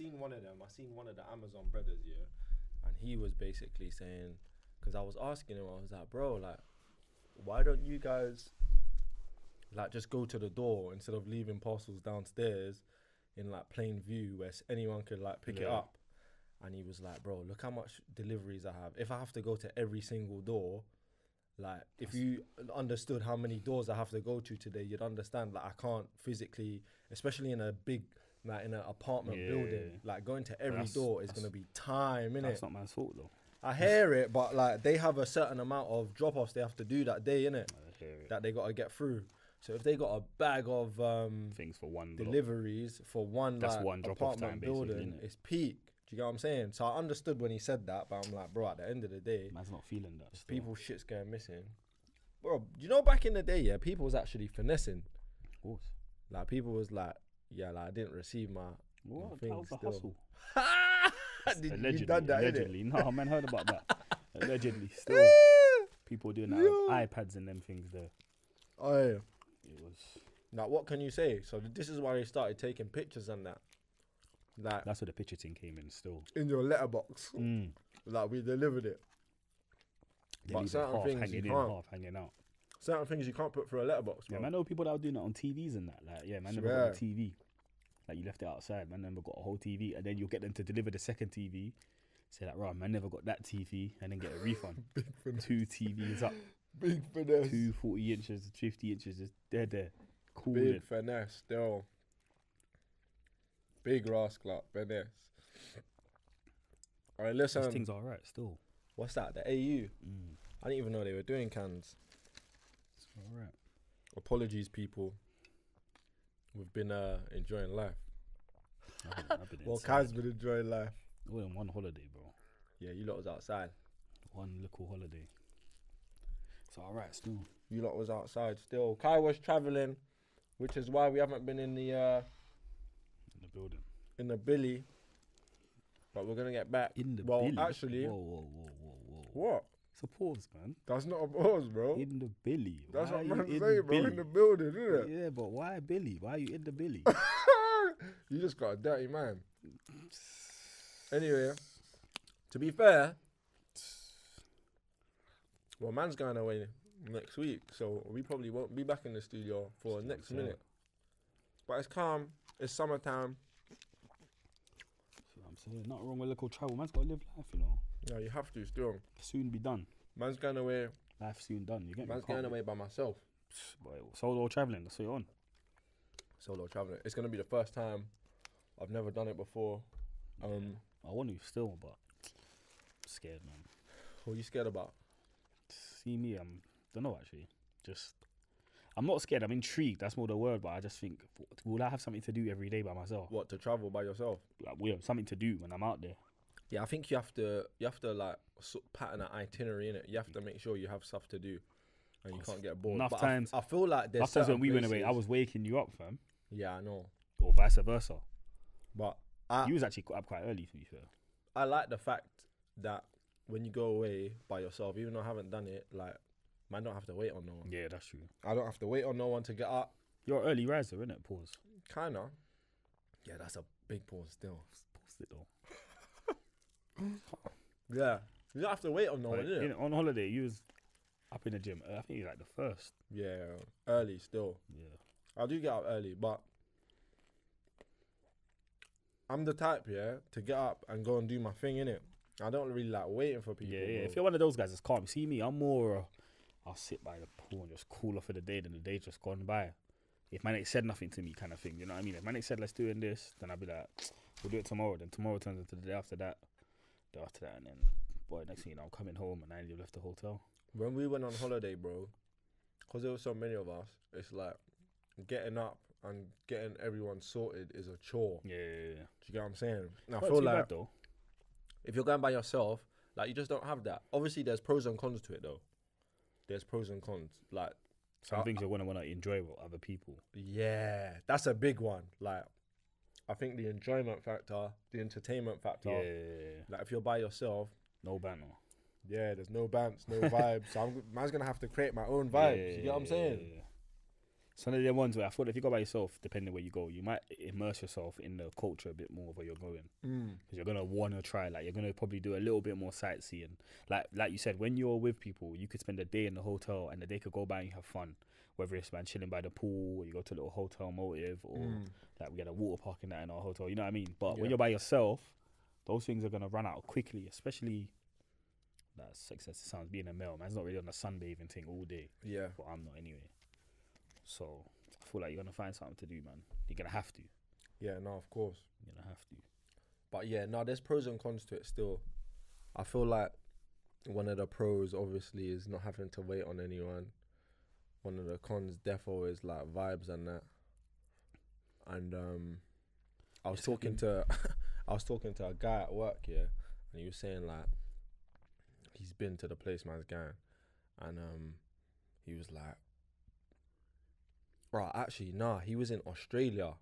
seen one of them. I seen one of the Amazon brothers, yeah, and he was basically saying, because I was asking him, I was like, bro, like, why don't you guys like just go to the door instead of leaving parcels downstairs in like plain view where anyone could like pick it up? And he was like, bro, look how much deliveries I have. If I have to go to every single door, like, if you understood how many doors I have to go to today, you'd understand that like, I can't physically, especially in a big, like in an apartment building, like going to every door is going to be time, innit? That's not my fault though. I hear it, but like they have a certain amount of drop-offs they have to do that day, innit? I hear it. That they got to get through. So if they got a bag of things for one deliveries block. For one, that's like, one drop-off time building, it's peak. Do you get what I'm saying? So I understood when he said that, but I'm like, bro, at the end of the day, man's not feeling that. Still. People shit's going missing, bro. You know, back in the day, yeah, people was actually finessing. Of course. Like people was like, yeah, like I didn't receive my. What? That was the hustle. Allegedly, you done that, allegedly. No, man, heard about that. Allegedly, still people doing that with iPads and them things there. Oh yeah. It was. Now what can you say? So this is why they started taking pictures and that. Like, that's where the picture thing came in still. In your letterbox. Mm. Like, we delivered it. They but certain things hanging you can't. Half hanging out. Certain things you can't put through a letterbox, bro. Yeah, man, I know people that were doing that on TVs and that. Like, yeah, man, never got a TV. Like, you left it outside, man, never got a whole TV. And then you'll get them to deliver the second TV. Say, like, right, man, never got that TV. And then get a refund. Big finesse. Two TVs up. Big finesse. 2 40 inches, 50 inches. Just dead there. Cool. Big finesse still. Big rascal, Benes. All right, listen. These things are alright still. What's that? The AU. Mm. I didn't even know they were doing cans. It's alright. Apologies, people. We've been enjoying life. I've been well, Kai's been enjoying life. We're on one holiday, bro. Yeah, you lot was outside. One little holiday. It's alright still. You lot was outside still. Kai was travelling, which is why we haven't been in the. Building in the Billy, but we're gonna get back in the Billy. Actually, whoa. What? It's a pause, man. That's not a pause, bro. In the Billy. That's why what man say, bro. In the building, isn't it? Yeah, but why Billy? Why are you in the Billy? You just got a dirty man. Anyway, to be fair, well, man's going away next week, so we probably won't be back in the studio for next minute. But it's calm. It's summertime. That's what I'm saying. Not wrong with local travel. Man's got to live life, you know. Yeah, you have to still. Soon be done. Man's going away. Life soon done. You get me? Man's going away by myself. Boy, solo travelling. That's what you're on. Solo travelling. It's going to be the first time. I've never done it before. Yeah. I want to still, but I'm scared, man. What are you scared about? See me? Don't know, actually. Just... I'm not scared, I'm intrigued, that's more the word, but I just think, will I have something to do every day by myself? What, to travel by yourself? Like, we have something to do when I'm out there. Yeah, I think you have to like, pattern an itinerary, innit? You have to make sure you have stuff to do, and you can't get bored. Enough but times. I feel like there's certain times when we went away, I was waking you up, fam. Yeah, I know. Or vice versa. But you was actually up quite early, to be fair. I like the fact that when you go away by yourself, even though I haven't done it, like, man, don't have to wait on no one. Yeah, that's true. I don't have to wait on no one to get up. You're an early riser, innit? Pause. Kinda. Yeah, that's a big pause still. Pause it though. Yeah. You don't have to wait on no one, innit? On holiday, you was up in the gym. I think you're like the first. Yeah, early still. Yeah. I do get up early, but I'm the type, yeah, to get up and go and do my thing, innit? I don't really like waiting for people. Yeah, yeah. Bro. If you're one of those guys, it's calm. See me, I'm more... I'll sit by the pool and just cool off for the day, then the day's just gone by. If man ain't said nothing to me kind of thing, you know what I mean? If man ain't said, let's do in this, then I'll be like, we'll do it tomorrow. Then tomorrow turns into the day after that, and then, boy, next thing you know, I'm coming home and I ain't left the hotel. When we went on holiday, bro, because there were so many of us, it's like getting up and getting everyone sorted is a chore. Yeah, do you get what I'm saying? And I feel like, though, if you're going by yourself, like, you just don't have that. Obviously, there's pros and cons to it, though. There's pros and cons. Like some things you wanna enjoy with other people. Yeah, that's a big one. Like, I think the enjoyment factor, the entertainment factor. Yeah. Like if you're by yourself, no banter. Yeah, there's no banter, no vibes. So man's gonna have to create my own vibes. You get what I'm saying? Yeah. Some of the ones where I thought if you go by yourself, depending where you go, you might immerse yourself in the culture a bit more of where you're going. Because you're going to want to try, like, you're going to probably do a little bit more sightseeing. Like you said, when you're with people, you could spend a day in the hotel and the day could go by and you have fun. Whether it's man chilling by the pool, or you go to a little hotel motive, or like we had a water park and that in our hotel, you know what I mean? But when you're by yourself, those things are going to run out quickly, especially... That success sounds being a male, man's not really on the sunbathing thing all day. Yeah. But I'm not anyway. So I feel like you're gonna find something to do, man. You're gonna have to. Yeah, no, of course. You're gonna have to. But yeah, no, there's pros and cons to it still. I feel like one of the pros obviously is not having to wait on anyone. One of the cons defo is like vibes and that. And I was talking to I was talking to a guy at work, yeah, and he was saying like he's been to the place man's gang, and he was like, right, actually, nah, he was in Australia.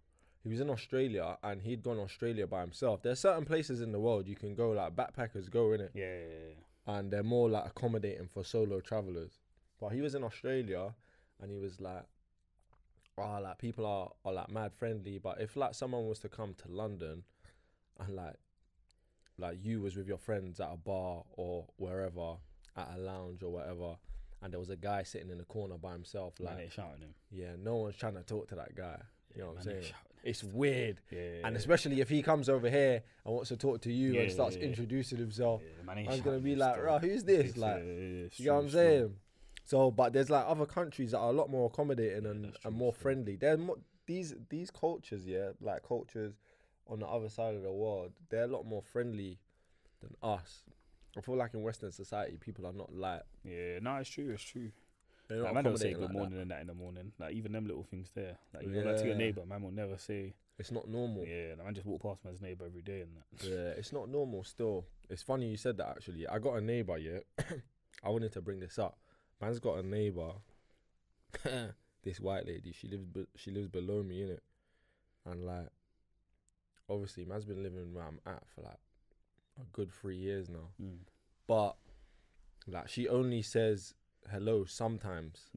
He was in Australia, and he'd gone Australia by himself. There's certain places in the world you can go, like, backpackers go, innit? Yeah, yeah, yeah. And they're more, like, accommodating for solo travellers. But he was in Australia, and he was like, oh, like, people are like, mad friendly, but if, like, someone was to come to London, and, like, you was with your friends at a bar or wherever, at a lounge or whatever, and there was a guy sitting in the corner by himself, like... Man, they shouting him. Yeah, no one's trying to talk to that guy. Yeah, you know what I'm saying? It's weird. Yeah, yeah, and especially if he comes over here and wants to talk to you and starts introducing himself, I'm going to be like, bro, who's this? Like, you know what I'm saying? So, but there's, like, other countries that are a lot more accommodating and more friendly. They're more, these cultures, yeah, like, cultures on the other side of the world, they're a lot more friendly than us. I feel like in Western society, people are not like... Yeah, no, it's true, it's true. Like, man don't say good morning and that in the morning. Like, even them little things there. Like, you go back to your neighbour, man will never say... It's not normal. Yeah, like, man just walk past man's neighbour every day and that. Yeah, it's not normal still. It's funny you said that, actually. I got a neighbour, yeah? I wanted to bring this up. Man's got a neighbour. This white lady, she lives below me, innit? And, like, obviously, man's been living where I'm at for, like, a good 3 years now, but like she only says hello sometimes,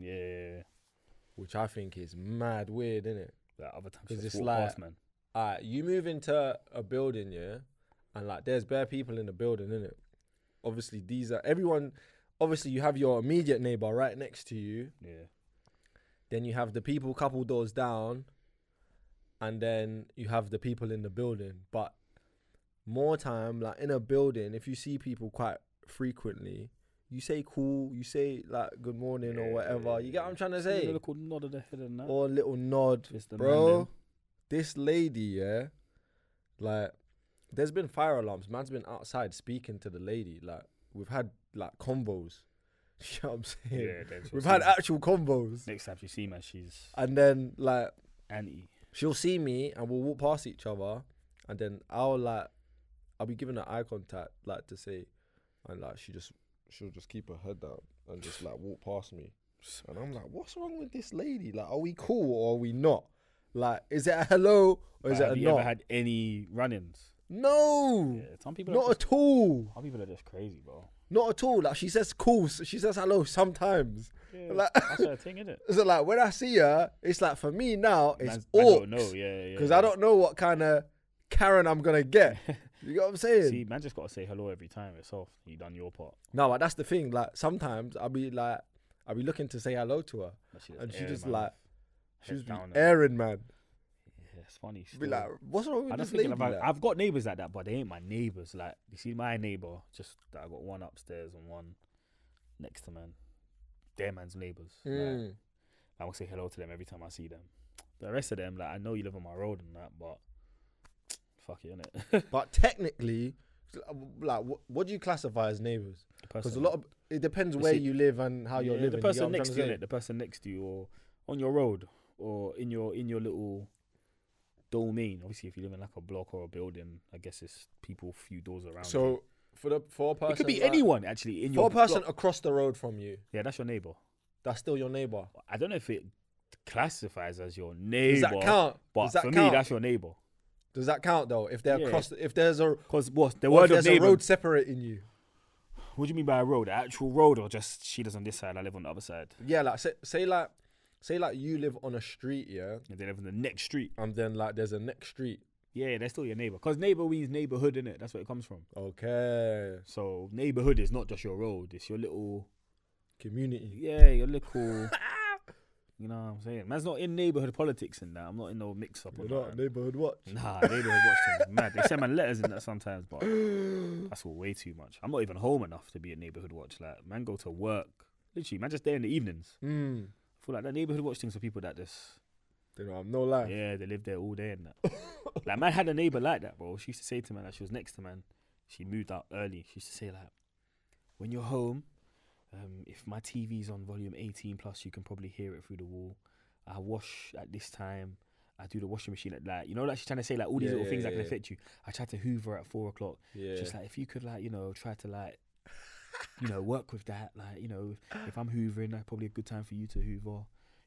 which I think is mad weird, innit? Like other times, because it's like, past, man. All right, you move into a building, yeah, and like there's bare people in the building, innit? Obviously, these are everyone. Obviously, you have your immediate neighbor right next to you, yeah. Then you have the people couple doors down, and then you have the people in the building, but. More time, like, in a building, if you see people quite frequently, you say cool, you say, like, good morning or whatever. You get what I'm trying to say? A little nod of the head and that. Or a little nod. Bro, this lady, yeah, like, there's been fire alarms. Man's been outside speaking to the lady. Like, we've had, like, convos. You know what I'm saying? Yeah, we've had actual convos. Next time you see me, she's... And then, like... Auntie. She'll see me and we'll walk past each other and then I'll, like... I'll be giving her eye contact, like, to say, and, like, she'll just keep her head down and just, like, walk past me. And I'm like, what's wrong with this lady? Like, are we cool or are we not? Like, is it a hello or is it a not? Have you ever had any run-ins? No! Yeah, some people not just, at all. Some people are just crazy, bro. Not at all. Like, she says cool. So she says hello sometimes. Yeah, like, that's her thing, isn't it? So, like, when I see her, it's like, for me now, it's all. I don't know, yeah. Because I don't know what kind of Karen I'm going to get. You know what I'm saying? See, man just got to say hello every time itself. You done your part. No, but that's the thing. Like, sometimes I'll be looking to say hello to her. And she just like, she's airing, man. Yeah, it's funny. Be like, what's wrong with this lady? I've got neighbours like that, but they ain't my neighbours. Like, you see my neighbour, just I got one upstairs and one next to man. They're man's neighbours. Like, I will say hello to them every time I see them. The rest of them, like, I know you live on my road and that, but... Fuck it, innit? But technically, like, what do you classify as neighbours? Because a lot of it depends where you live and how you're living. The person next to you, innit? The person next to you, or on your road, or in your little domain. Obviously, if you live in like a block or a building, I guess it's people a few doors around. So you. For a person, it could be like, anyone actually in your block. For a person across the road from you. Yeah, that's your neighbour. That's still your neighbour. I don't know if it classifies as your neighbour. Does that count? But that for count? Me, that's your neighbour. Does that count though? If they're across, if there's a road separating you. What do you mean by a road? An actual road, or just she lives on this side, I live on the other side? Yeah, like say like say like you live on a street, yeah? And they live on the next street. And then like there's a next street. Yeah, they're still your neighbor. Because neighbor means neighborhood, innit? That's where it comes from. Okay. So neighborhood is not just your road. It's your little... community. Yeah, your little... You know what I'm saying? Man's not in neighborhood politics and that. I'm not in no mix up. You're not that. Neighborhood watch. Nah, neighborhood watch is mad. They send my letters in that sometimes, but that's all way too much. I'm not even home enough to be a neighborhood watch. Like, man, go to work. Literally, man, just there in the evenings. Mm. I feel like that neighborhood watch thing's for people that just. They don't have no life. Yeah, they live there all day and that. Like, man had a neighbor like that, bro. She used to say to man that like, she was next to man. She moved out early. She used to say like, when you're home. If my TV's on volume 18 plus, you can probably hear it through the wall. I wash at this time. I do the washing machine at that. You know, like she's trying to say like all these little things that can affect you. I tried to Hoover at 4 o'clock. Yeah. Just like if you could like, you know, try to like, you know, work with that. Like, you know, if I'm hoovering, that's probably a good time for you to hoover.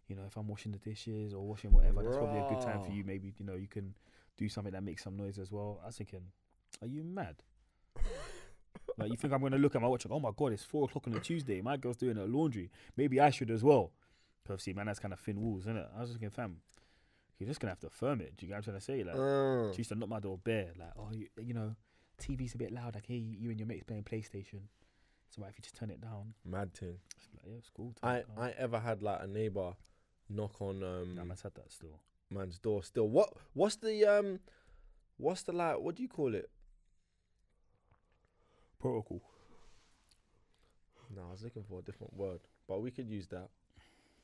You know, if I'm washing the dishes or washing whatever, that's probably a good time for you. Maybe, you know, you can do something that makes some noise as well. I was thinking, are you mad? Like, you think I'm going to look at my watch and, oh my God, it's 4 o'clock on a Tuesday. My girl's doing her laundry. Maybe I should as well. Because obviously, man, that's kind of thin walls, isn't it? I was just thinking, fam, you're just going to have to firm it. Do you get what I'm trying to say? Like, she used to knock my door bare. Like, oh, you know, TV's a bit loud. Like, hey, you and your mates playing PlayStation. So, like, if you just turn it down. Mad thing. Like, yeah, it's cool. I ever had, like, a neighbour knock on... nah, man's had that still. Man's door still. What's the, like, what do you call it? Protocol. No, I was looking for a different word, but we could use that.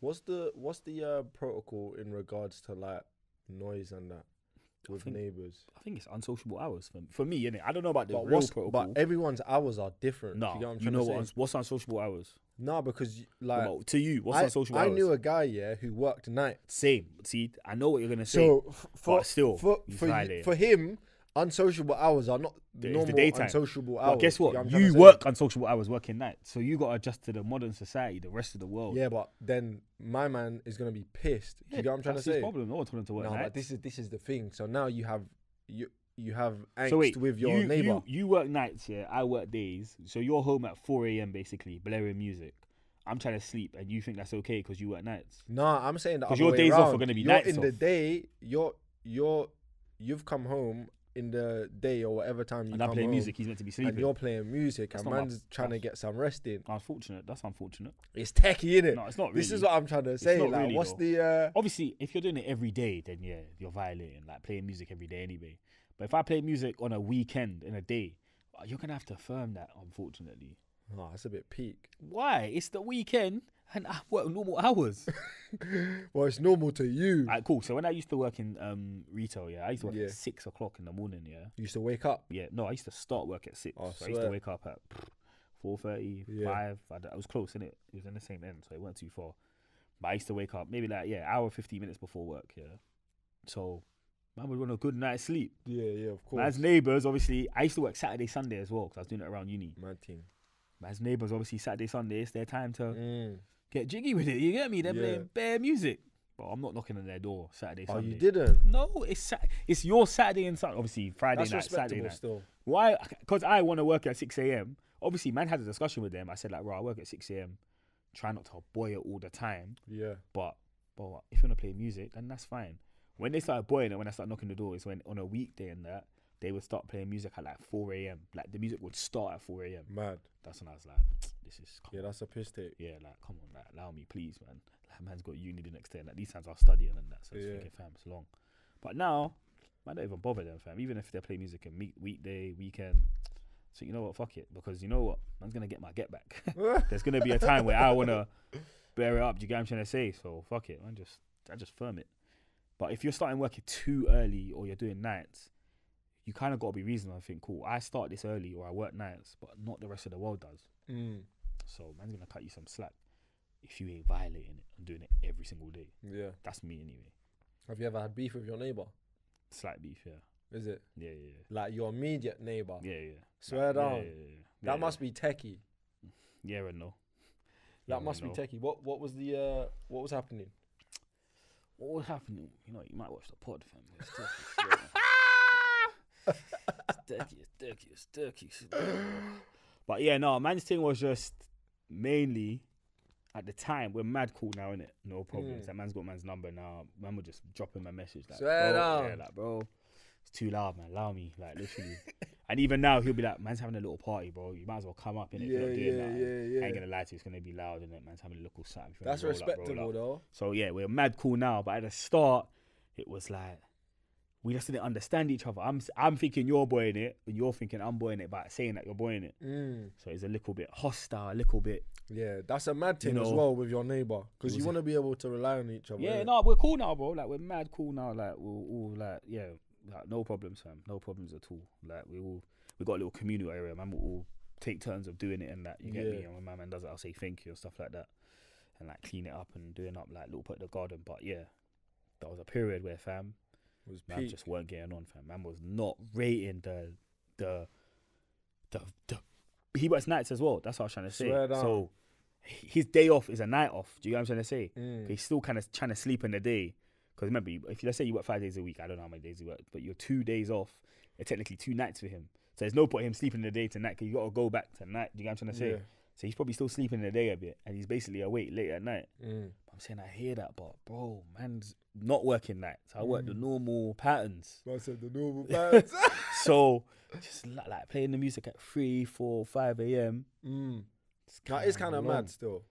What's the protocol in regards to like noise and that with neighbours? I think it's unsociable hours for me, innit? I don't know about the real protocol, but everyone's hours are different. No, what's unsociable hours? No, because like to you, what's unsociable hours? I knew a guy who worked night. Same. See, I know what you're gonna say. So for him. Unsociable hours are not normal unsociable hours. Well, guess what? You work unsociable hours, working nights. So you got to adjust to the modern society, the rest of the world. Yeah, but then my man is going to be pissed. Yeah, you know what I'm trying to say? That's his problem. No one told him to work nights. But this is the thing. So now you have angst with your neighbour. You work nights, yeah? I work days. So you're home at 4 a.m. basically, blaring music. I'm trying to sleep and you think that's okay because you work nights. Nah, I'm saying that because your days off are going to be nights off. In the day, you've come home in the day or whatever time you come home. And I play music, he's meant to be sleeping. And you're playing music and man's trying to get some rest in. Unfortunate, that's unfortunate. It's techie, innit? No, it's not really. This is what I'm trying to say. Like, what's the... Obviously, if you're doing it every day, then yeah, you're violating, like playing music every day anyway. But if I play music on a weekend, in a day, you're going to have to affirm that, unfortunately. Oh, that's a bit peak. Why? It's the weekend and I work normal hours. Well, it's normal to you. All right, cool. So when I used to work in retail, yeah, I used to work at 6 o'clock in the morning, yeah. You used to wake up? Yeah, no, I used to start work at 6. Oh, so I used to wake up at 4:30, 5. I was close, innit? It was in the same end, so it weren't too far. But I used to wake up maybe like, hour, 15 minutes before work, yeah. So man would want a good night's sleep. Yeah, yeah, of course. Man's neighbours, obviously, I used to work Saturday, Sunday as well, because I was doing it around uni. My team. Man's neighbours, obviously, Saturday, Sunday, it's their time to... get jiggy with it, you get me? They're playing bare music. But I'm not knocking on their door Saturday, Sunday. Oh, you didn't? No, it's your Saturday and Sunday. Obviously, Friday night, Saturday night. Still. Why? Because I want to work at 6 a.m. Obviously, man had a discussion with them. I said, like, bro, I work at 6 a.m. Try not to boy it all the time. Yeah. But, bro, if you want to play music, then that's fine. When they started boying it, when I started knocking the door, is when on a weekday and that, they would start playing music at like 4 a.m. Like, the music would start at 4 a.m. Mad. That's when I was like... that's a piss take. Yeah, like, come on, like, allow me, please, man. Like, man's got uni the next day, and like, these times I'll study and that, so it's thinking, fam, it's long. But now, man, don't even bother them, fam. Even if they play music and meet weekday, weekend. So you know what, fuck it. Because you know what? Man's going to get my get back. There's going to be a time where I want to bear it up. Do you get what I'm trying to say? So fuck it, man, I just firm it. But if you're starting working too early or you're doing nights, you kind of got to be reasonable and think, cool, I start this early or I work nights, but not the rest of the world does. Mm. So man's gonna cut you some slack if you ain't violating it and doing it every single day. Yeah, that's me anyway. Have you ever had beef with your neighbour? Slight beef, yeah. Is it? Yeah, yeah. Like your immediate neighbour. Yeah, yeah. Swear down. That must be techie. Yeah and no. That must be techie. What was the what was happening? What was happening? You know, you might watch the pod, fam. It's techie. It's dirty. But yeah, no, man's thing was just mainly at the time, we're mad cool now, innit? No problems. That man's got man's number now. Man would just drop him a message like, swear bro, yeah, like, bro, it's too loud, man. Allow me, like, literally. And even now, he'll be like, man's having a little party, bro. You might as well come up, innit? Yeah, yeah. I ain't gonna lie to you, it's gonna be loud, innit? Man's having a little something. That's respectable, up, though. So yeah, we're mad cool now, but at the start, it was like, we just didn't understand each other. I'm thinking you're boying it, and you're thinking I'm boying it, but saying that you're boying it. So it's a little bit hostile, a little bit. Yeah, that's a mad thing, you know, as well with your neighbour, because you want to be able to rely on each other. Yeah, no, we're cool now, bro. Like, we're mad cool now. Like, we're all like, yeah, like, no problems, fam. No problems at all. Like, we got a little communal area, man. We all take turns of doing it and that. You get me? And when my man does it, I'll say thank you and stuff like that, and like clean it up and doing up like little put in the garden. But yeah, that was a period where fam. Man just weren't getting on, fam. Man was not rating the he works nights as well. That's what I was trying to say. So his day off is a night off. Do you know what I'm trying to say? He's still kind of trying to sleep in the day. Because remember, if let's say you work 5 days a week, I don't know how many days you work, but you're 2 days off. They're technically 2 nights for him. So there's no point him sleeping in the day tonight because you got to go back tonight. Do you know what I'm trying to say? So he's probably still sleeping in the day a bit and he's basically awake late at night. I'm saying I hear that, but bro, man's not working nights. I work the normal patterns. I said the normal patterns. So just like playing the music at 3, 4, 5 a.m. That is kind of mad still.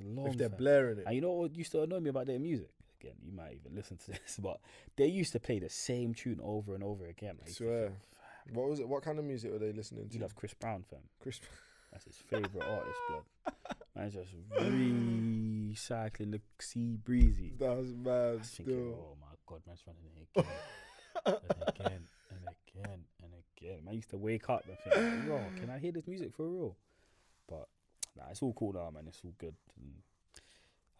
Long, if they're blaring it. And you know what used to annoy me about their music? Again, you might even listen to this, but they used to play the same tune over and over again. Like, I swear. What was it? What kind of music were they listening to? You love Chris Brown, fam. Chris Brown. That's his favourite artist, blood. Man's just recycling the Sea Breezy. That's mad still. Thinking, oh my God, man's running it again. and again. Man used to wake up and think, yo, can I hear this music for real? But nah, it's all cool now, man. It's all good. And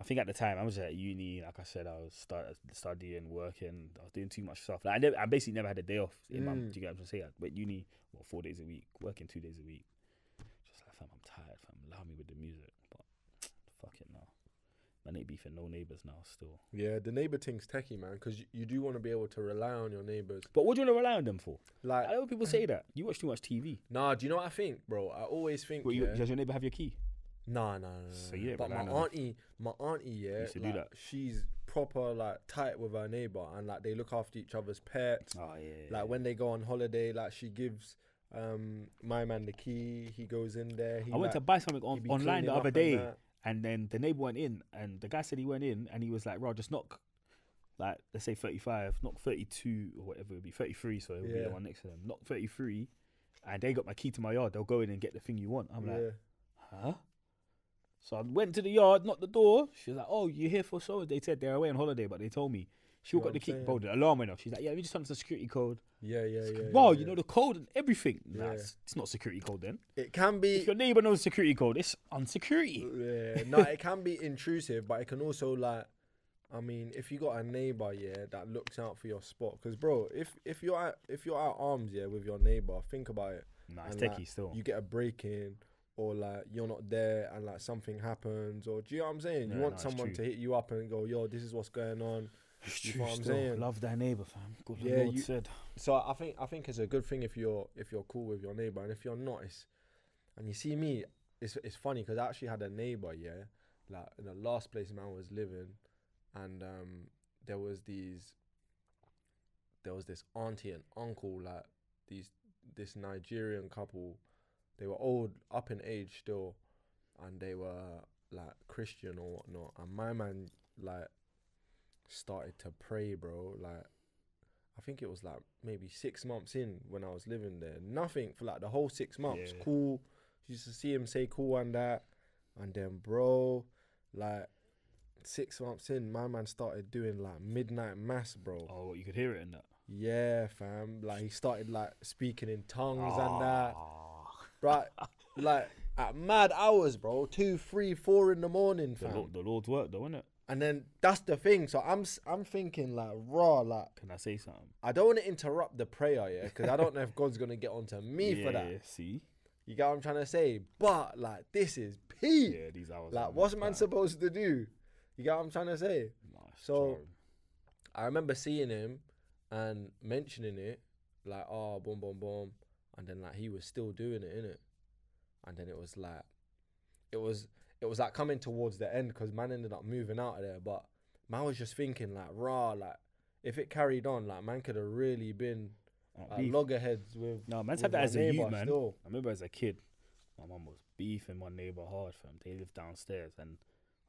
I think at the time, I was at uni. Like I said, I was studying, working. I was doing too much stuff. Like, I basically never had a day off in my, do you get what I'm saying? I went uni, well, 4 days a week, working 2 days a week. Fam, I'm tired, fam. Allow me with the music, but fuck it now. Man ain't beefing no neighbours now still. Yeah, the neighbour thing's techie, man, because you do want to be able to rely on your neighbours. But what do you want to rely on them for? Like, I know people say that. You watch too much TV. Nah, do you know what I think, bro? I always think, well, does your neighbour have your key? Nah. So yeah, but my auntie, yeah, used to do that. She's proper, like, tight with her neighbour, and like they look after each other's pets. Oh yeah. Like when they go on holiday, like she gives my man the key. He goes in there. I went to buy something online the other day, and then the neighbor went in, and the guy said he went in, and he was like, "Bro, just knock, like let's say 35, knock 32 or whatever it would be, 33." So it would be the one next to them. Knock 33, and they got my key to my yard. They'll go in and get the thing you want. I'm like, huh? So I went to the yard, knocked the door. She was like, "Oh, you're here for so?" They said they're away on holiday, but they told me. She got the key, bro, the alarm went off. She's like, yeah, we just sent the security code. Yeah. Wow, you know the code and everything. Nah, it's not security code then. It can be. If your neighbour knows security code, it's unsecurity. Yeah, no, it can be intrusive, but it can also, like, I mean, if you got a neighbour, yeah, that looks out for your spot. Because, bro, if you're out arms, yeah, with your neighbour, think about it. Nah, it's techie like, still. You get a break-in, or like you're not there and like something happens, or do you know what I'm saying? Yeah, you want someone to hit you up and go, yo, this is what's going on. It's true, what I'm saying. Love thy neighbour, fam. Good Lord said. So I think it's a good thing if you're cool with your neighbour, and if you're not, and you see me, it's funny because I actually had a neighbour, yeah, like in the last place man was living, and there was this auntie and uncle, like this Nigerian couple. They were old, up in age still, and they were like Christian or whatnot, and my man like started to pray, bro. Like, I think it was like maybe 6 months in when I was living there. Nothing for like the whole 6 months. Yeah. Cool. Used to see him say cool and that. And then, bro, like 6 months in, my man started doing like midnight mass, bro. Oh, you could hear it in that? Yeah, fam. Like he started like speaking in tongues and that. Right, like at mad hours, bro. 2, 3, 4 in the morning, fam. The Lord's work though, innit? And then that's the thing. So I'm thinking like raw, like. Can I say something? I don't want to interrupt the prayer, yeah, because I don't know if God's gonna get onto me for that. Yeah, see, you get what I'm trying to say? But like, this is peak. Yeah, these hours. Like, what's man supposed to do? You get what I'm trying to say? Nice. So, true. I remember seeing him and mentioning it, like, oh, boom, boom, boom, and then like he was still doing it, innit? And then it was like, it was. it was like coming towards the end because man ended up moving out of there. But man was just thinking like, rah, like if it carried on, like man could have really been loggerheads with. No, man's had that as a youth, man. Still. I remember as a kid, my mum was beefing my neighbour hard, fam. They lived downstairs, and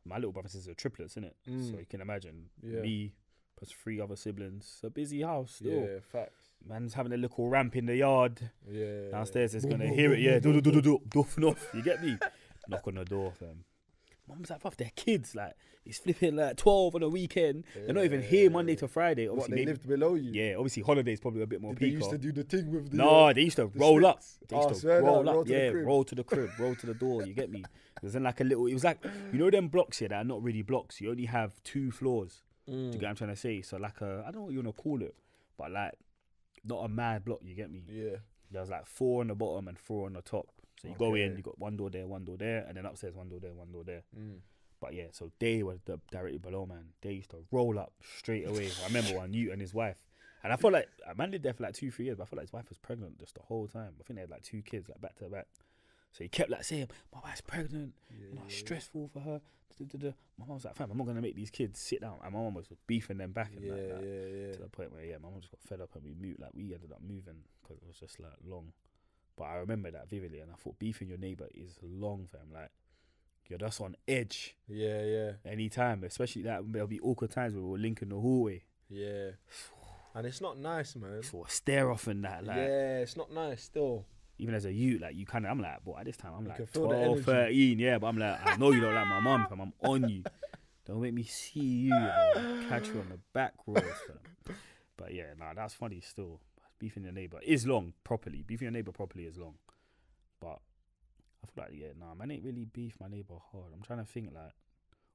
my little brother and sisters are triplets, innit? Mm. So you can imagine me plus 3 other siblings. It's a busy house still. Yeah, facts. Man's having a little ramp in the yard. Yeah. Downstairs, it's gonna hear it. Yeah, do, you get me? Knock on the door, fam. Mum's like, bruv, they're kids. Like, it's flipping like 12 on a weekend. Yeah, they're not even here Monday to Friday. Obviously, what, they lived below you? Yeah, obviously holidays probably a bit more peak. They used to do the thing with the... No, they used to roll up. They used to roll up. Yeah, roll to the crib, roll to the door. You get me? It was in like a little... It was like, you know them blocks here that are not really blocks. You only have 2 floors. Mm. Do you get what I'm trying to say? So like a... I don't know what you want to call it, but like, not a mad block, you get me? Yeah. There was like 4 on the bottom and 4 on the top. So you go in, you got 1 door there, 1 door there, and then upstairs 1 door there, 1 door there. Mm. But yeah, so they were the directly below, man. They used to roll up straight away. I remember one, you and his wife. And I felt like, a man lived there for like 2-3 years, but I felt like his wife was pregnant just the whole time. I think they had like 2 kids, like back to back. So he kept like saying, my wife's pregnant, you know, it's stressful for her. My mum was like, fam, I'm not going to make these kids sit down. And my mum was beefing them back and to the point where, yeah, my mum just got fed up and we moved. Like, we ended up moving because it was just like long. But I remember that vividly, and I thought beefing your neighbour is long, fam. Like, you're just on edge. Yeah, yeah. Anytime, especially that, there'll be awkward times where we'll link in the hallway. Yeah. And it's not nice, man. For a stare off and that, like. Yeah, it's not nice still. Even as a youth, like, you kind of, I'm like, boy, at this time, I'm like 12, 13, yeah, but I'm like, I know you don't like my mum, fam, I'm on you. Don't make me see you, I'll catch you on the back row, fam. But yeah, nah, that's funny still. Beefing your neighbour is long, properly. Beefing your neighbour properly is long. But I feel like, yeah, nah, man ain't really beef my neighbour hard. I'm trying to think, like,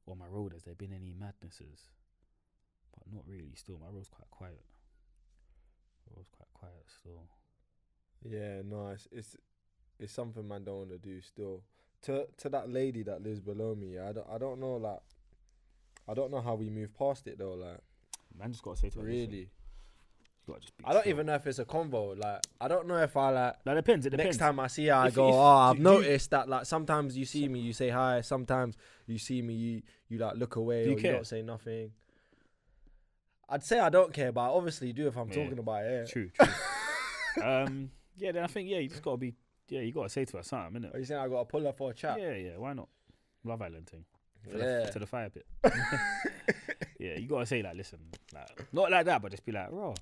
on my road, has there been any madnesses? But not really still. My road's quite quiet. My road's quite quiet still. Yeah, no, it's something man don't want to do still. To that lady that lives below me, yeah, I don't know, like, I don't know how we move past it, though, like. Man just got to say to her. Really? I don't even know if it's a convo. Like, I don't know if I like. That depends. It depends. Next time I see her, I go, oh, I've noticed that. Like, sometimes you see me, you say hi. Sometimes you see me, you like look away, or you don't say nothing. I'd say I don't care, but I obviously do if I'm talking about it. Yeah. True. Yeah. Then I think you just gotta be. Yeah, you gotta say to her something, innit? Are you saying I gotta pull her for a chat? Yeah, yeah. Why not? Love Island thing. To the fire pit. Yeah, you gotta say like, listen, like not like that, but just be like, raw.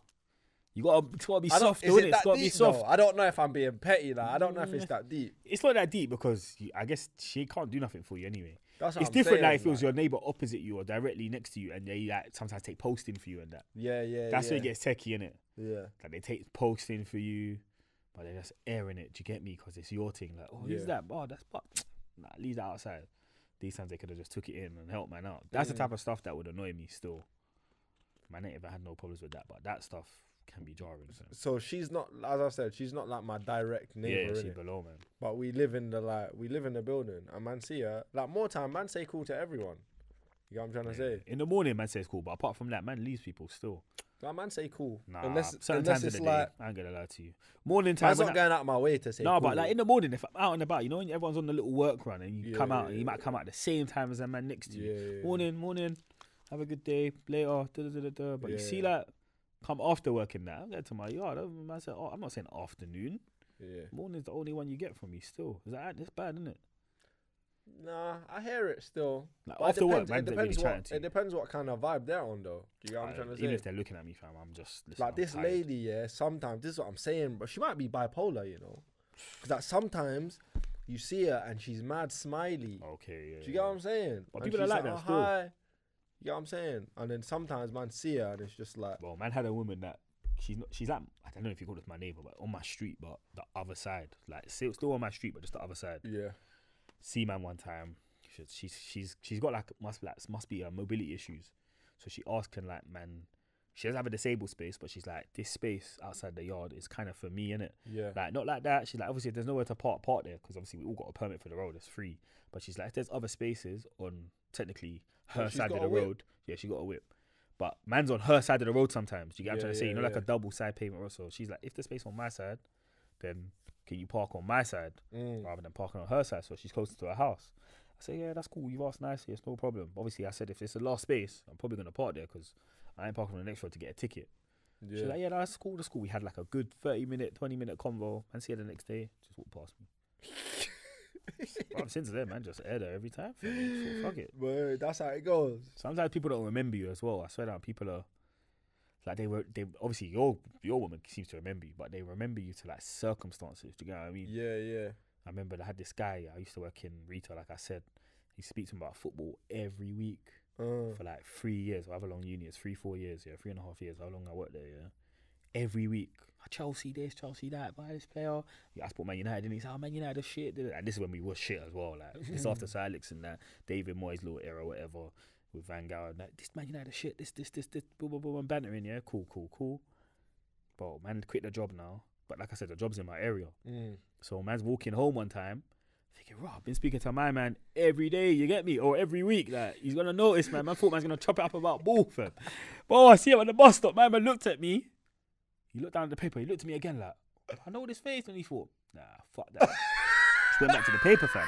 You gotta be soft, doing it. It's gotta be soft. I don't know if I'm being petty, like I don't know if it's that deep. It's not that deep because I guess she can't do nothing for you anyway. That's what I'm saying. It's different like if it was your neighbour opposite you or directly next to you, and they like sometimes take posting for you and that. Yeah, yeah. That's where it gets techie, innit? Yeah. Like they take posting for you, but they're just airing it. Do you get me? Because it's your thing. Like, oh, who's that? Oh, that's but nah, leave that outside. These times they could have just took it in and helped man out. That's the type of stuff that would annoy me still. Man, I never had no problems with that, but that stuff can be jarring. So she's not, as I said, she's not like my direct neighbour. Yeah, she's below, man. But we live in the building, and man see her like more time. Man say cool to everyone. You know what I'm trying to say. In the morning, man says cool, but apart from that, man leaves people still. Like, man say cool. Nah, unless it's like, I ain't gonna lie to you. Morning time. I'm not going out of my way to say. No, cool. But like in the morning, if I'm out and about, you know, when everyone's on the little work run, and you come out, and you might come out at the same time as that man next to you. Yeah. Morning, morning. Have a good day. Later. Da, da, da, da, da. But you see like. Come after work in that. I get to my yard. I said, oh, I'm not saying afternoon. Yeah. Morning's the only one you get from me still. Is that that's bad, isn't it? Nah, I hear it still. Like after work, man, it depends what kind of vibe they're on though. Do you know what I'm trying to say? Even if they're looking at me, fam, I'm just listening. Like this lady, yeah, sometimes this is what I'm saying, but she might be bipolar, you know. Because like sometimes you see her and she's mad smiley. Okay, yeah. Do you get what I'm saying? But people are like that still. Hi. You know what I'm saying? And then sometimes man see her and it's just like... Well, man had a woman that, she's like, I don't know if you call it my neighbour, but on my street, but the other side. Like, still on my street, but just the other side. Yeah. See man one time, she's got must be mobility issues. So she asked him like, man, she doesn't have a disabled space, but she's like, this space outside the yard is kind of for me, innit? Yeah. Like, not like that. She's like, obviously, if there's nowhere to park there, because obviously we all got a permit for the road, it's free. But she's like, if there's other spaces on... Technically, her side of the road. Yeah, she got a whip. But man's on her side of the road sometimes. You get what I'm trying to say? You know, like a double side pavement or so. She's like, if the space on my side, then can you park on my side rather than parking on her side? So she's closer to her house. I said, yeah, that's cool. You've asked nicely. It's no problem. Obviously, I said, if it's the last space, I'm probably going to park there because I ain't parking on the next road to get a ticket. Yeah. She's like, yeah, no, that's cool. That's cool. We had like a good 30-minute, 20-minute convo. And see her the next day. Just walked past me. Bro, since then, man, just air there every time. So, fuck it. Bro, that's how it goes. Sometimes people don't remember you as well. I swear that people are like they obviously your woman seems to remember you, but they remember you to like circumstances. Do you know what I mean? Yeah, yeah. I remember I had this guy. I used to work in retail, like I said. He speaks to me about football every week for like 3 years. However long uni is, 3, 4 years. Yeah, 3.5 years. How long I worked there? Yeah. Every week, Chelsea this, Chelsea that, buy this player. Yeah, I support Man United, and he's like, oh, Man United, shit. And this is when we were shit as well. Like, it's after Salix and that, David Moyes' little era, whatever, with Van Gaal. And like, this Man United shit, this, boom, boom, boom, and bantering, yeah? Cool. Bro, man, quit the job now. But like I said, the job's in my area. So, man's walking home one time, thinking, bro, I've been speaking to my man every day, you get me? Or every week. Like, he's going to notice, man. Man thought man's going to chop it up about ball, fam. Bro, I see him on the bus stop. My man looked at me. He looked down at the paper. He looked at me again like, I know this face. And he thought, nah, fuck that. Just went back to the paper, fam.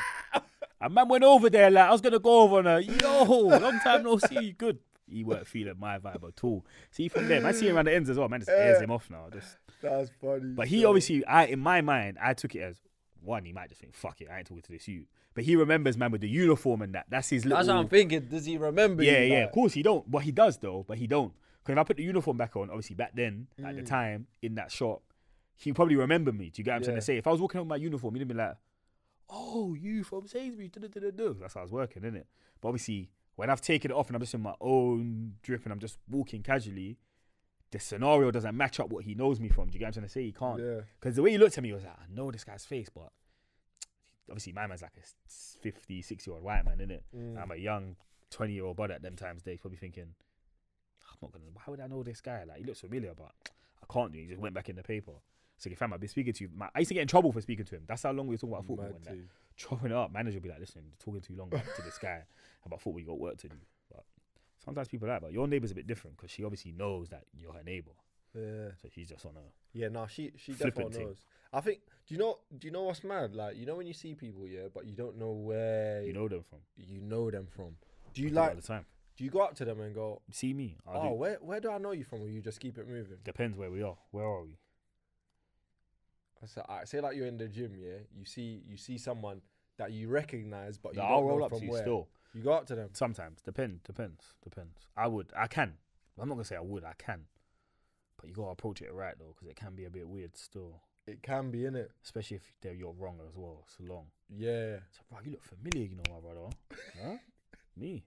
And man went over there like, I was going to go over on her. Yo, long time no see. Good. He weren't feeling my vibe at all. See, from there, man, see him around the ends as well. Man just airs him off now. Just. That's funny. But he obviously, in my mind, I took it as, one, he might just think, fuck it, I ain't talking to this you. But he remembers, man, with the uniform and that. That's his little... That's what I'm thinking. Does he remember you? Yeah, of course he don't. Well, he does though, but he don't. Because if I put the uniform back on, obviously back then, at the time, in that shop, he probably remembered me. Do you get what I'm trying to say? If I was walking home with my uniform, he'd be like, oh, you from Sainsbury's, that's how I was working, innit? But obviously, when I've taken it off and I'm just in my own drip and I'm just walking casually, the scenario doesn't match up what he knows me from. Do you get what I'm trying to say? He can't. Because the way he looked at me was like, I know this guy's face, but obviously my man's like a 50, 60-year-old white man, innit? I'm a young 20-year-old brother at them times. They're probably thinking, how would I know this guy? Like, he looks familiar, but I can't do it. He just went back in the paper. So, like, fam, I've been speaking to you. I used to get in trouble for speaking to him. That's how long we were talking about football. Like, chopping it up, manager will be like, listen, you're talking too long to this guy about football, you got work to do. But sometimes people like that. Your neighbour's a bit different because she obviously knows that you're her neighbour. Yeah. So she's just on her. Yeah, no, she definitely knows. I think, do you know what's mad? Like, you know when you see people, yeah, but you don't know where. You know them from. You know them from. Do you like. All the time. Do you go up to them and go, see me? Where do I know you from? Or you just keep it moving? Depends where we are. Where are we? I say like you're in the gym, yeah? You see someone that you recognise, but you don't roll up from where? Still. You go up to them? Sometimes. Depends. I can. I'm not going to say I would. I can. But you got to approach it right, though, because it can be a bit weird still. It can be, innit? Especially if you're wrong as well. It's long. Yeah. So, bro, you look familiar, you know, my brother. Huh? Me?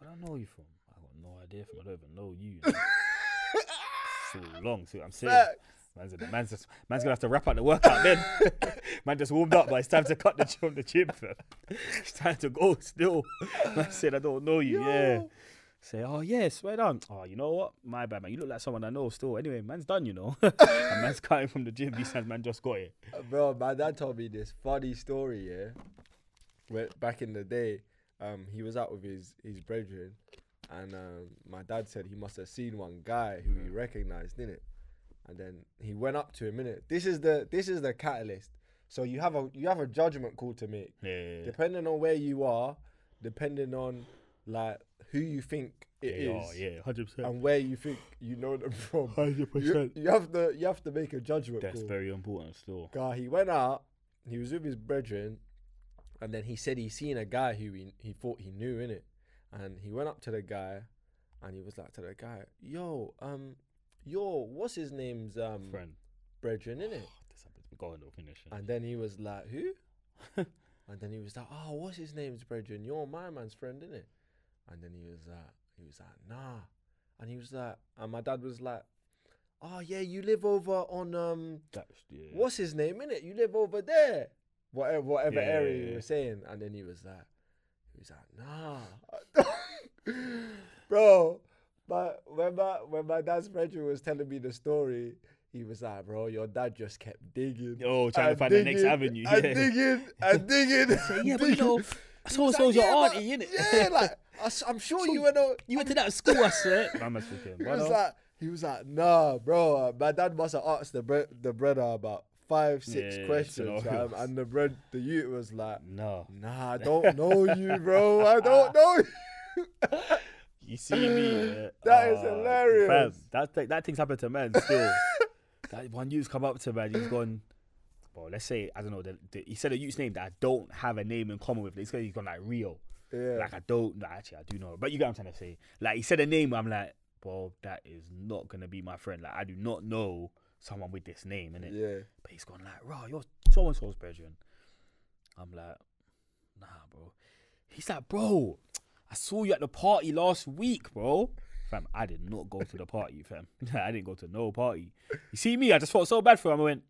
I don't know you from. I got no idea from. I don't even know you. So long. See what I'm saying? Man's gonna have to wrap up the workout then. Man just warmed up, but it's time to cut the gym. It's time to go still. Man said, I don't know you. Yo. Yeah. Say, oh yeah, swear down. Oh, you know what? My bad, man. You look like someone I know still. Anyway, man's done, you know. And man's cutting from the gym. He says, man just got it. Bro, my dad told me this funny story. Yeah, back in the day. He was out with his brethren, and my dad said he must have seen one guy who he recognised, didn't it? And then he went up to him, innit? This is the catalyst. So you have a judgment call to make, yeah. Depending on where you are, depending on like who you think it is, yeah, 100%, and where you think you know them from. 100%. You have to make a judgment. That's call. Very important still. God, he went out. He was with his brethren. And then he said he seen a guy who he thought he knew, innit? And he went up to the guy and he was like to the guy, yo, what's his name's friend. Brethren, innit? And then he was like, who? And then he was like, oh, what's his name's brethren? You're my man's friend, innit? And then he was like, nah. And he was like, and my dad was like, oh yeah, you live over on what's his name, innit? You live over there. Whatever area you were saying. And then he was like, nah. Bro, but when my dad's brethren was telling me the story, he was like, bro, your dad just kept digging. Oh, trying to find the next avenue. And digging. So, yeah, but you know, so-and-so's your auntie, innit? Yeah, like, I'm sure so you went on. You went to that school, I said. He was like, nah, bro. My dad must have asked the brother about 5-6 questions, fam, and the youth was like, no, nah, I don't know you, bro. I don't know you. You see me? That is hilarious. Fam, that thing's happened to man still. That one youth's come up to man, he's gone. Well, let's say I don't know. He said a youth's name that I don't have a name in common with. He's gone like Rio. Yeah. Like I don't. Like, actually, I do know. But you get what I'm trying to say. Like he said a name. I'm like, well, that is not gonna be my friend. Like I do not know someone with this name, innit? Yeah. But he's gone like, raw, you're so and so's brethren. I'm like, nah, bro. He's like, bro, I saw you at the party last week, bro. Fam, I did not go to the party, fam. I didn't go to no party. You see me? I just felt so bad for him. I went,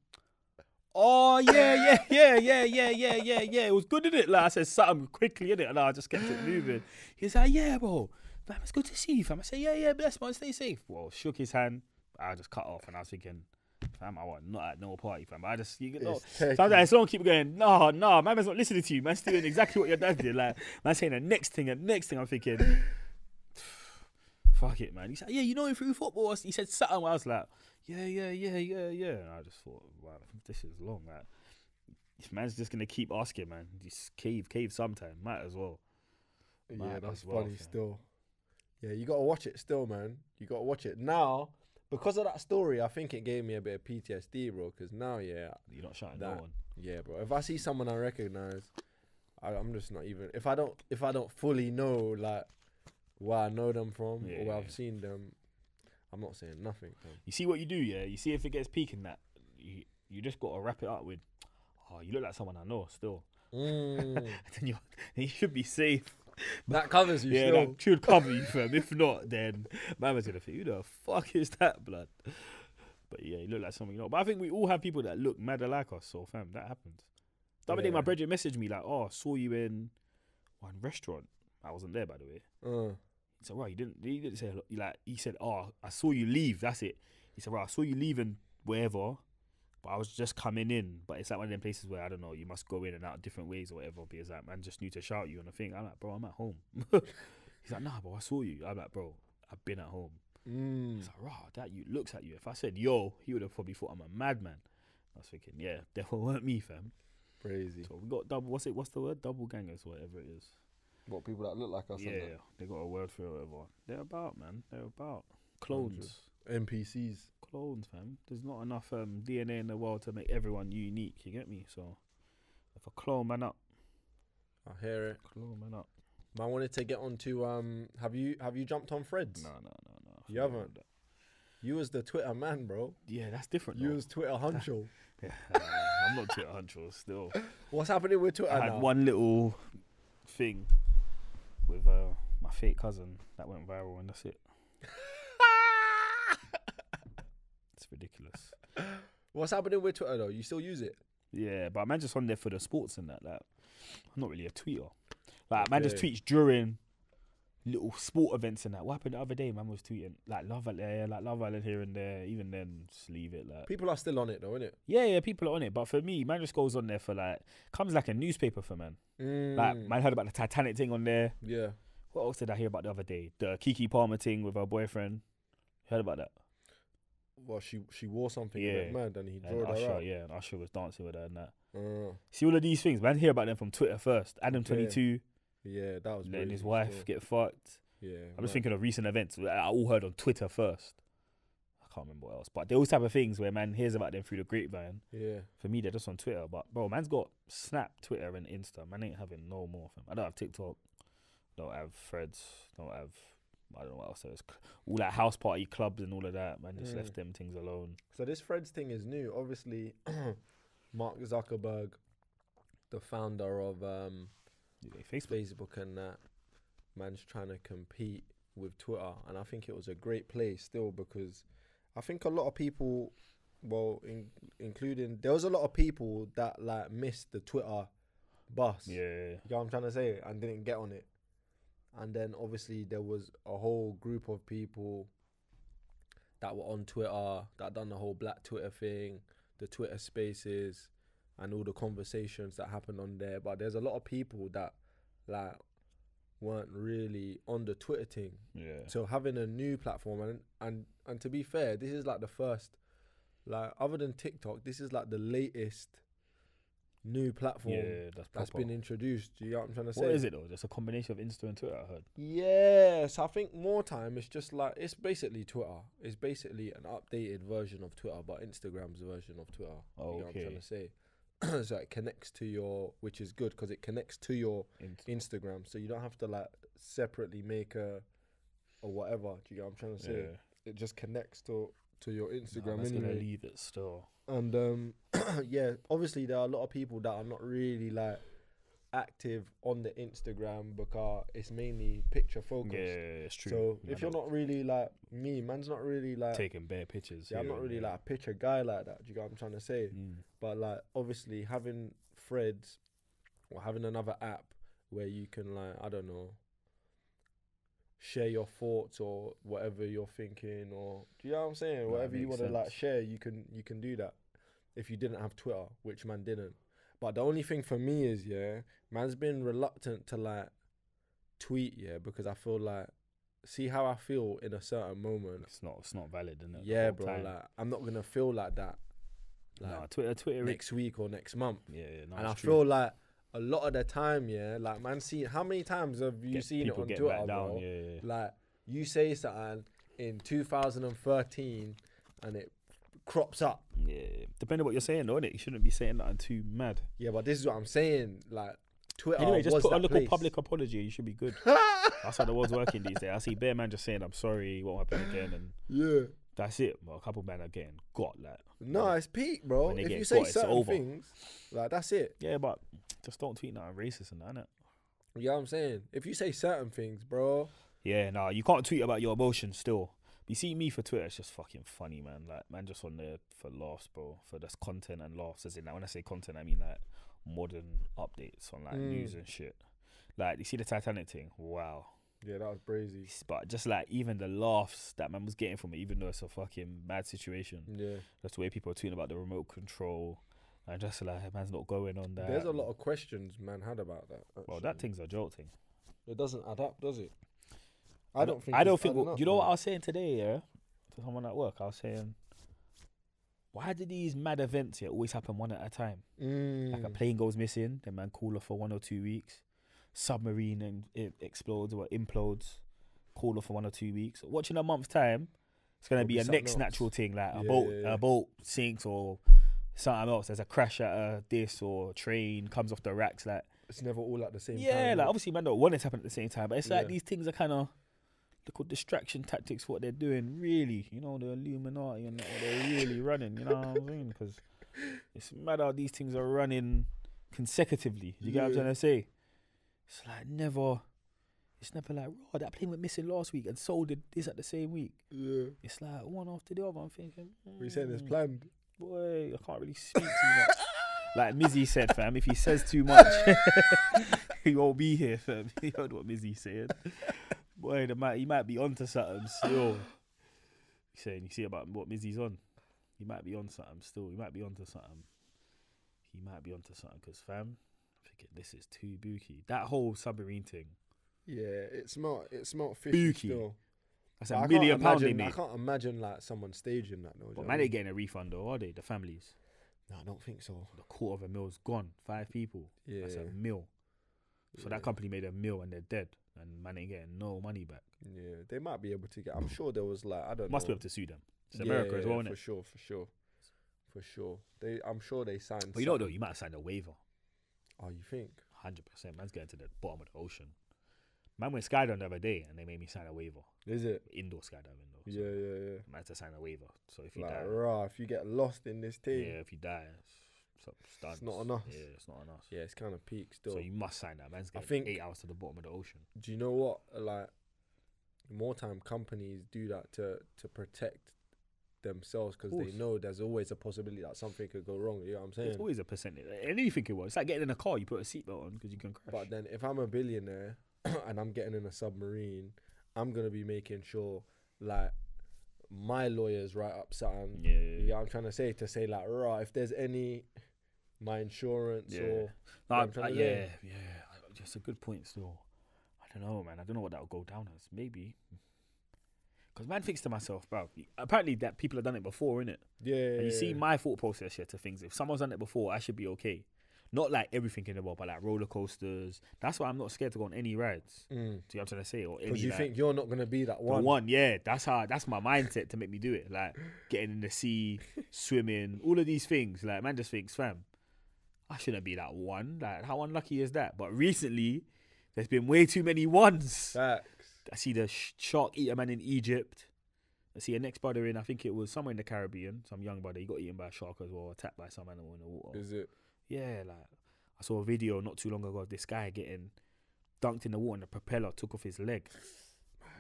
oh yeah. It was good, innit? Like I said something quickly, innit? And I just kept it moving. He's like, yeah, bro. Fam, it's good to see you, fam. I said, yeah, bless man, stay safe. Well, shook his hand. I just cut off and I was thinking, fam, I was not at no party, fam. I just, you know, sometimes don't keep going, no, man, man's not listening to you. Man's doing exactly what your dad did. Like, man's saying the next thing. I'm thinking, fuck it, man. He's like, yeah, you know him through football. He said something. I was like, yeah. And I just thought, wow, this is long, man. This man's just going to keep asking, man. Just cave sometime. Might as well. Might that's well, funny man. Still. Yeah, you got to watch it still, man. You got to watch it now. Because of that story, I think it gave me a bit of PTSD, bro. Because now, yeah. You're not shouting no one. Yeah, bro. If I see someone I recognise, I'm just not even... If I don't fully know, like, where I know them from or where I've seen them, I'm not saying nothing. Man. You see what you do, yeah? You see if it gets peaking that, you just got to wrap it up with, oh, you look like someone I know still. Mm. then you should be safe. That covers you, still. That should cover you, fam. If not, then man was gonna think, who the fuck is that, blood? But yeah, you look like something, you know. But I think we all have people that look mad like us, so fam, that happens. The other day, my brother messaged me like, "Oh, I saw you in one restaurant. I wasn't there, by the way." He said, "Well, you didn't say like." He said, "Oh, I saw you leave. That's it." He said, "Well, I saw you leaving wherever, but I was just coming in." But it's like one of them places where, I don't know, you must go in and out different ways or whatever, because that man just knew to shout you on a thing. I'm like, bro, I'm at home. He's like, nah, bro, I saw you. I'm like, bro, I've been at home. He's like, rah, that you looks at you. If I said, yo, he would have probably thought I'm a madman. I was thinking, yeah, definitely weren't me, fam. Crazy. So we got double, what's the word? Double gangers, whatever it is. What, people that look like us? Yeah, they got a word for it or whatever. They're about, man, they're about. Clones. NPCs. Clones, fam. There's not enough DNA in the world to make everyone unique, you get me? So, if a clone, man up. I hear it. Clone, man up. Man, I wanted to get on to, have you jumped on Threads? No. You haven't? You was the Twitter man, bro. Yeah, that's different. You was Twitter honcho. I'm not Twitter honcho, still. What's happening with Twitter now? I had one little thing with my fake cousin that went viral, and that's it. Ridiculous. What's happening with Twitter though? You still use it? Yeah, but man just on there for the sports and that. Like, I'm not really a tweeter. Like, man just tweets during little sport events and that. What happened the other day? Man was tweeting like Love Island here and there. Even then, just leave it. Like, people are still on it though, innit? Yeah, people are on it. But for me, man just goes on there for like, comes like a newspaper for man. Like, man heard about the Titanic thing on there. Yeah. What else did I hear about the other day? The Kiki Palmer thing with her boyfriend. Heard about that? Well, she wore something mad, and he drew her out. Yeah, and Usher was dancing with her and that. See, all of these things, man, hear about them from Twitter first. Adam22. Yeah, that was letting his wife get fucked. Yeah, I'm just thinking of recent events that I all heard on Twitter first. I can't remember what else. But those type of things where man hears about them through the grapevine. Yeah. For me, they're just on Twitter. But bro, man's got Snap, Twitter and Insta. Man ain't having no more. Fam. I don't have TikTok. Don't have Threads. Don't have... I don't know what else there is. All that house party clubs and all of that, man, just left them things alone. So this Threads thing is new. Obviously, Mark Zuckerberg, the founder of Facebook and that, man's trying to compete with Twitter. And I think it was a great play still, because I think a lot of people, well, including, there was a lot of people that like missed the Twitter bus. Yeah. You know what I'm trying to say? And didn't get on it. And then obviously there was a whole group of people that were on Twitter, that done the whole Black Twitter thing, the Twitter spaces and all the conversations that happened on there. But there's a lot of people that like weren't really on the Twitter thing. Yeah. So having a new platform, and to be fair, this is like the first Like, other than TikTok, this is like the latest new platform that's been introduced. Do you know what I'm trying to say? What is it though? It's a combination of Insta and Twitter, I heard. Yes, I think more time it's just like, it's basically Twitter. It's basically an updated version of Twitter, but Instagram's version of Twitter. Okay. You know what I'm trying to say? So it connects to your, which is good because it connects to your Instagram. So you don't have to like separately make a, or whatever. Do you know what I'm trying to say? Yeah. It just connects to your Instagram. Nah, that's anyway. Gonna leave it still. And yeah, obviously there are a lot of people that are not really like active on the Instagram because it's mainly picture focused. Yeah, it's true. So if you're not really like me, man's not really like taking bare pictures. Yeah, I'm not really like a picture guy like that. Do you get what I'm trying to say? Mm. But like obviously having threads or having another app where you can like, I don't know, share your thoughts or whatever you're thinking, or do you know what I'm saying? Whatever you want to like share, you can do that. If you didn't have Twitter, which man didn't. But the only thing for me is, yeah, man's been reluctant to like tweet, yeah, because I feel like, see how I feel in a certain moment. It's not valid, innit? Yeah, bro. Time. Like I'm not gonna feel like that. Like, nah, Twitter next week or next month. Yeah, no, and I feel like a lot of the time, yeah, like man, see how many times have you seen it on Twitter, bro? Yeah. Like you say something in 2013, and it crops up. Yeah, depending on what you're saying, though, innit? You shouldn't be saying that too mad. Yeah, but this is what I'm saying. Like Twitter, anyway, just put a little public apology. You should be good. That's how the world's working these days. I see bare man just saying, "I'm sorry, won't happen again," and yeah, that's it. But a couple of men are getting got, like. No, like, it's peak, bro. If you say certain things, like that's it. Yeah, but. Just don't tweet nothing racist and that, innit? You know what I'm saying? If you say certain things, bro. Yeah, nah, you can't tweet about your emotions still. But you see me for Twitter, it's just fucking funny, man. Like, man just on there for laughs, bro. For just content and laughs. As in, like, when I say content, I mean, like, modern updates on, like, news and shit. Like, you see the Titanic thing? Wow. Yeah, that was brazy. But just, like, even the laughs that man was getting from it, even though it's a fucking mad situation. Yeah. That's the way people are tweeting about the remote control. And just like, man's not going on that. There's a lot of questions man had about that. Actually. Well, that thing's a jolting. It doesn't add up, does it? I don't think. Well, you know what I was saying today, yeah? To someone at work, I was saying, why do these mad events here always happen one at a time? Like a plane goes missing, then man call off for 1 or 2 weeks. Submarine and it explodes or implodes, call off for 1 or 2 weeks. Watching a month's time, it's gonna be a next natural thing, like a boat sinks or. Something else, there's a crash at this or train comes off the racks, like it's never all at the same time. Yeah, like obviously man don't want it to happen at the same time, but it's like these things are kind of, they're called distraction tactics, what they're doing really, you know, the Illuminati and what they're really running, you know what I'm saying? Because it's mad how these things are running consecutively, you get what I'm trying to say? It's like never, it's never like, oh, that plane went missing last week and so did this at the same week. Yeah. It's like one after the other, I'm thinking. What are you saying, it's planned? Boy, I can't really speak too much. Like Mizzy said, fam, if he says too much, he won't be here, fam. You heard what Mizzy said. Boy, he might be onto something still. He's saying, you see about what Mizzy's on? He might be on something still. He might be onto something. He might be onto something, because fam, I think this is too booky. That whole submarine thing. Yeah, it's not fishy still. That's a £1 million they made. I can't imagine like someone staging that. No, but man, they getting a refund though, are they? The families? No, I don't think so. The $250,000's gone. 5 people. Yeah. That's $1 million. So that company made $1 million and they're dead. And man ain't getting no money back. Yeah, they might be able to get, I'm sure there was like, I don't know. Must be able to sue them. It's America as well, isn't it? For sure. I'm sure they signed. But you know though, you might have signed a waiver. Oh, you think? 100%. Man's getting to the bottom of the ocean. Man went skydiving the other day and they made me sign a waiver. Is it? Indoor skydiving though. So yeah. Man had to sign a waiver. So if you die. Rah, if you get lost in this thing. Yeah, if you die, it's not on us. Yeah, it's not on us. Yeah, it's kind of peak still. So you must sign that. Man's getting, I think, 8 hours to the bottom of the ocean. Do you know what? Like, more time companies do that to protect themselves because they know there's always a possibility that something could go wrong. You know what I'm saying? There's always a percentage. Anything could work. It's like getting in a car, you put a seatbelt on because you can crash. But then if I'm a billionaire, and I'm getting in a submarine, I'm going to be making sure, like, my lawyers write up something. Yeah, you know what I'm trying to say, like, right, if there's any, my insurance or... No, yeah. Just a good point still. I don't know, man. I don't know what that will go down as. Maybe. Because man thinks to myself, bro, apparently that people have done it before, innit? Yeah. And you see my thought process here to things. If someone's done it before, I should be okay. Not like everything in the world, but like roller coasters. That's why I'm not scared to go on any rides. Do you know what I'm trying to say? Because you like, think you're not going to be that one. The one, yeah. That's how. That's my mindset to make me do it. Like getting in the sea, swimming, all of these things. Like man just thinks, fam, I shouldn't be that one. Like how unlucky is that? But recently, there's been way too many ones. Facts. I see the shark eater man in Egypt. I see a next brother in, I think it was somewhere in the Caribbean, some young brother, he got eaten by a shark as well, attacked by some animal in the water. Is it? Yeah, like, I saw a video not too long ago of this guy getting dunked in the water and the propeller took off his leg.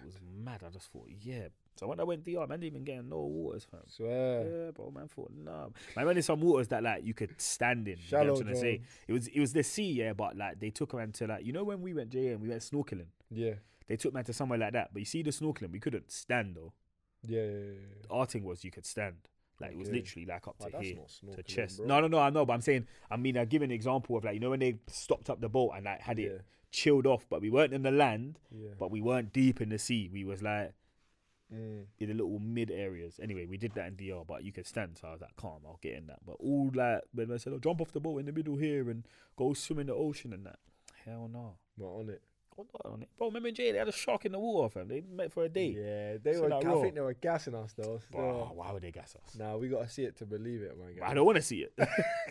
It was mad. I just thought, yeah. So when I went DR, man didn't even get in no waters, fam. Swear. Yeah, bro, man thought, nah. Man went in some waters that, like, you could stand in. Shallow, you know what I'm trying to say? It was the sea, yeah, but, like, they took man to, like, you know when we went JM, we went snorkeling? Yeah. They took man to somewhere like that. But you see the snorkeling, we couldn't stand, though. Yeah. Our thing was you could stand. Like, it was literally like up to here, to chest. Bro. No, I know, but I'm saying, I mean, I give an example of like, you know, when they stopped up the boat and like had it chilled off, but we weren't in the land, but we weren't deep in the sea. We was like in the little mid areas. Anyway, we did that in DR, but you could stand. So I was like, calm, I'll get in that. But all like, when I said, oh, jump off the boat in the middle here and go swim in the ocean and that. Hell no. Not on it. On it. Bro, remember in jail, they had a shark in the water, fam. They met for a day. Yeah, they were. Like, I think they were gassing us, though. Bro, why would they gas us? Nah, we got to see it to believe it, man. I don't want to see it. Man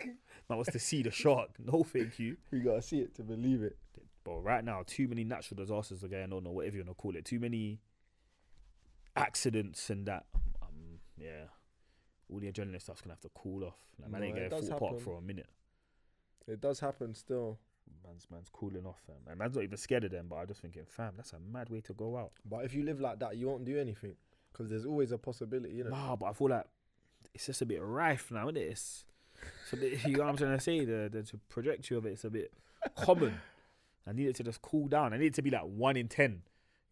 wants to see the shark. No, thank you. We got to see it to believe it. But right now, too many natural disasters are going on, or whatever you want to call it. Too many accidents and that. Yeah. All the adrenaline stuff's going to have to cool off. Like, man ain't going to fall apart for a minute. It does happen still. Man's cooling off, fam. And man's not even scared of them, but I'm just thinking, fam, that's a mad way to go out. But if you live like that, you won't do anything because there's always a possibility, you know. Nah, but I feel like it's just a bit rife now, isn't it? It's a bit, you know what I'm trying to say? The trajectory of it's a bit common. I need it to just cool down. I need it to be like 1 in 10,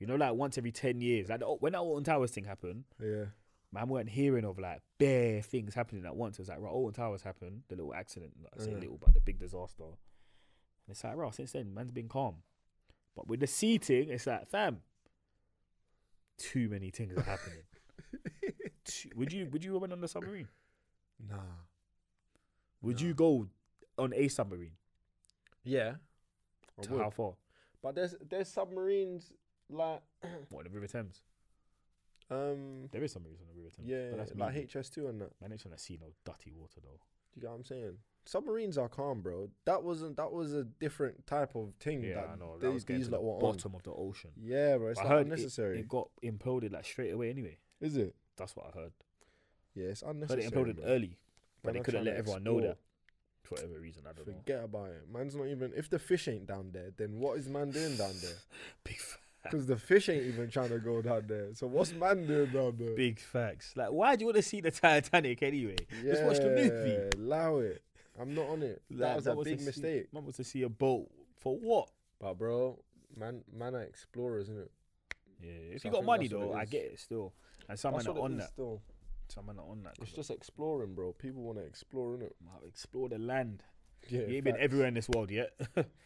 you know, like once every 10 years. Like when that Alton Towers thing happened, yeah, man, weren't hearing of like bare things happening at once. It was like, right, Alton Towers happened, the little accident, like, I say little, but the big disaster. It's like, bro, since then, man's been calm. But with the seating, it's like, fam, too many things are happening. Would you have went on the submarine? Nah. Would you go on a submarine? Yeah. To how far? But there's submarines like what, the River Thames? There is submarines on the River Thames. Yeah, but that's like mean. HS2 and that. Man, it's on a sea, no dirty water though. You know what I'm saying? Submarines are calm, bro. That was a different type of thing. Yeah, I know. That was these to the bottom of the ocean. Yeah, bro. It's like unnecessary. It got imploded like straight away anyway. Is it? That's what I heard. Yeah, it's unnecessary. But it imploded early. But they couldn't let everyone know that. For whatever reason, I don't know. Forget about it. Man's not even... If the fish ain't down there, then what is man doing down there? Big facts. Because the fish ain't even trying to go down there. So what's man doing down there? Big facts. Like, why do you want to see the Titanic anyway? Yeah, just watch the movie. Allow it. I'm not on it. That was a big mistake. Man was to see a boat for what? But bro, man are explorers, isn't it? Yeah. If you got money though, I get it still. And some men are on that. Some men are on that. It's just exploring, bro. People want to explore, innit? Explore the land. Yeah, you ain't been everywhere in this world yet.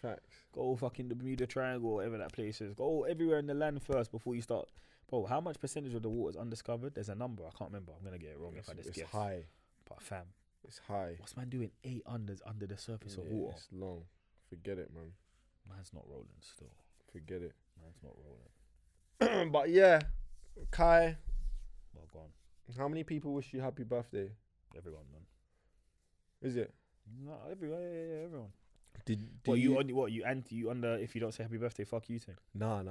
Facts. Go fucking the Bermuda Triangle, or whatever that place is. Go everywhere in the land first before you start. Bro, how much percentage of the water is undiscovered? There's a number. I can't remember. I'm gonna get it wrong if I just guess. It's high. But fam. It's high. What's man doing 8 unders under the surface of water? It's long. Forget it, man. Man's not rolling still. Forget it. Man's not rolling. But yeah, Kai. Well gone. How many people wish you happy birthday? Everyone, man. Is it? No, everyone. Yeah, everyone. You under if you don't say happy birthday, fuck you thing? No.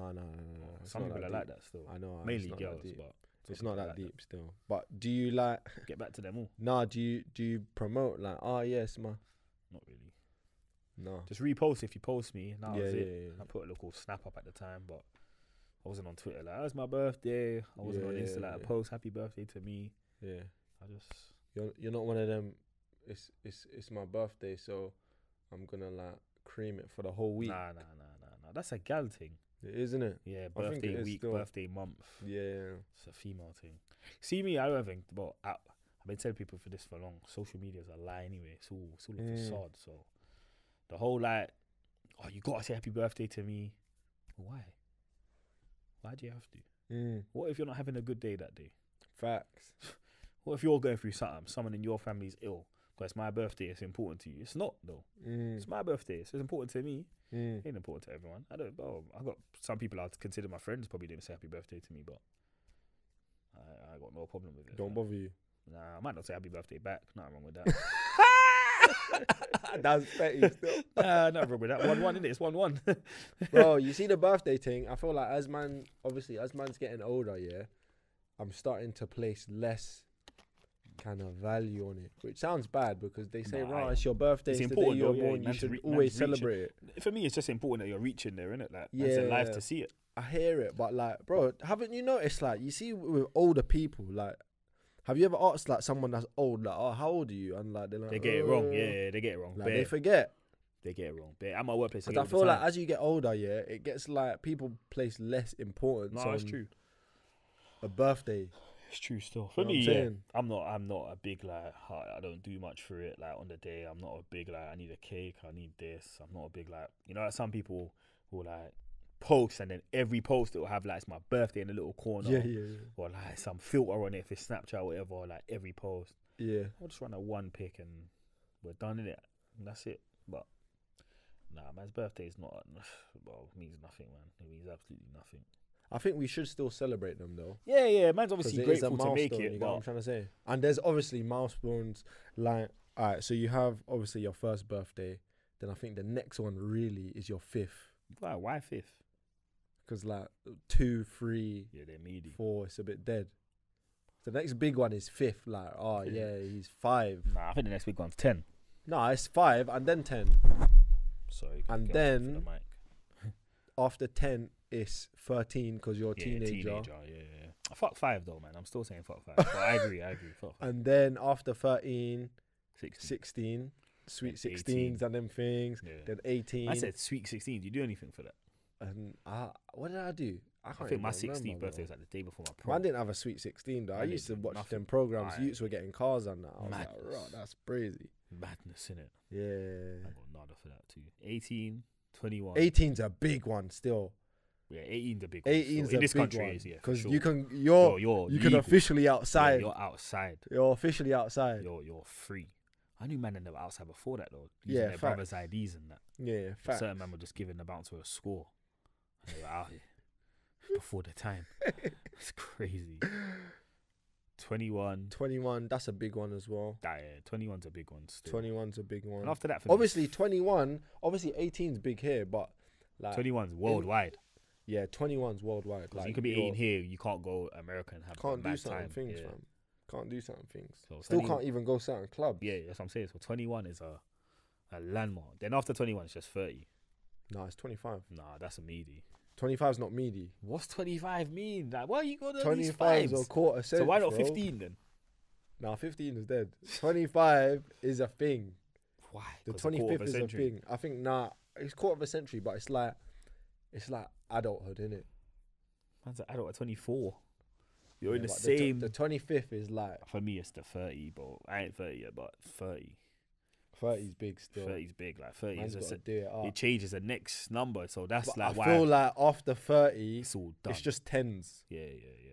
Some people are like that still. I know. Mainly girls, but. It's not that deep still. But do you like get back to them all? Nah, do you promote like yes man? Not really. No. Just repost if you post me. I put a little snap up at the time, but I wasn't on Twitter like it's my birthday. I wasn't on Insta like post happy birthday to me. Yeah. I just you're not one of them it's my birthday, so I'm gonna like cream it for the whole week. Nah. That's a gal thing. It is, isn't it? Yeah, birthday week, birthday month. Yeah. It's a female thing. See me, I don't think, but I've been telling people for this for long. Social media's a lie anyway. It's all a facade. So the whole like, oh, you got to say happy birthday to me. Why? Why do you have to? What if you're not having a good day that day? Facts. What if you're going through something? Someone in your family's ill. Because it's my birthday, it's important to you. It's not, though. It's my birthday, so it's important to me. It ain't important to everyone. I don't know. I've got some people I'd consider my friends probably didn't say happy birthday to me, but I got no problem with it. Don't bother you. Nah, I might not say happy birthday back. Nothing wrong with that. That's petty still. Nah, nothing wrong with that. 1-1, innit? It's 1-1. Bro, you see the birthday thing? I feel like as man's getting older, yeah, I'm starting to place less kind of value on it, which sounds bad because they say, right, it's your birthday, it's the day you were born, you should always celebrate it. For me, it's just important that you're reaching there, innit? Like, yeah, it's live to see it. I hear it, but like, bro, haven't you noticed, like, you see with older people, like, have you ever asked like someone that's old, like, oh, how old are you? And like, they're like, they get it wrong, yeah, they get it wrong. Like, they forget. They get it wrong. At my workplace, I feel like as you get older, yeah, it gets like people place less importance. No, it's true. A birthday. It's true still. For me, yeah, I'm not a big like, I don't do much for it. Like on the day, I'm not a big like, I need a cake, I need this. I'm not a big like, you know, like, some people will like post and then every post it will have like it's my birthday in a little corner, or like some filter on it if it's Snapchat or whatever, or, like every post. Yeah, I'll just run a one pick and we're done in it. And that's it. But nah, man's birthday is not, well, it means nothing, man. It means absolutely nothing. I think we should still celebrate them though. Yeah, yeah, man's obviously grateful to make it. You know what I'm trying to say? And there's obviously milestones, like, all right, so you have obviously your first birthday, then I think the next one really is your fifth. Wow, why fifth? Because like 2, 3, yeah, they're meaty. 4, it's a bit dead. The next big one is 5th, like, oh yeah, he's 5. Nah, I think the next big one's 10. No, it's 5 and then 10. Sorry, and then after 10, it's 13 because you're a teenager. Yeah. Fuck 5 though, man. I'm still saying fuck 5. But I agree. Fuck 5. And then after 13, 16, sweet 16s and them things. Yeah. Then 18. I said sweet 16. Do you do anything for that? And what did I do? I think my 16th birthday was like the day before my prom. I didn't have a sweet 16 though. I used to watch them programs. Youths were getting cars on that. I was like, right, that's crazy. Madness, innit? Yeah. I got nada for that too. 18, 21. 18's a big one still. Yeah, 18's a big one. 18's a big one. Because you can officially outside. Yeah, you're outside. You're officially outside. You're free. I knew men that were outside before that though. Using their brothers' IDs and that. Yeah, facts. Certain men were just giving the bouncer a score. They were out here before the time. It's crazy. 21, that's a big one as well. That, yeah, 21's a big one still. 21's a big one. And after that, for obviously me, 21, obviously 18's big here, but like 21's worldwide. Yeah, 21's worldwide. Like, you could be 18 here, you can't go America and have can't do certain things, yeah, man. Can't do certain things. So still 20, can't even go certain clubs. Yeah, that's what I'm saying. So 21 is a landmark. Then after 21, it's just 30. Nah, it's 25. Nah, that's a meaty. 25's not meaty. What's 25 mean? Like, why you got 25 is a quarter cent. So why not 15 then? Nah, 15 is dead. 25 is a thing. Why? The 25th is a thing. I think, nah, it's quarter of a century, but it's like adulthood, innit? Man's an adult at 24. You're in the same. The 25th is like, for me, it's the 30, bro. I ain't 30 yet, but 30. 30's big still. 30's big, like 30. Man's is just, it changes the next number, so that's but like. I feel like after 30, it's all done. It's just tens. Yeah.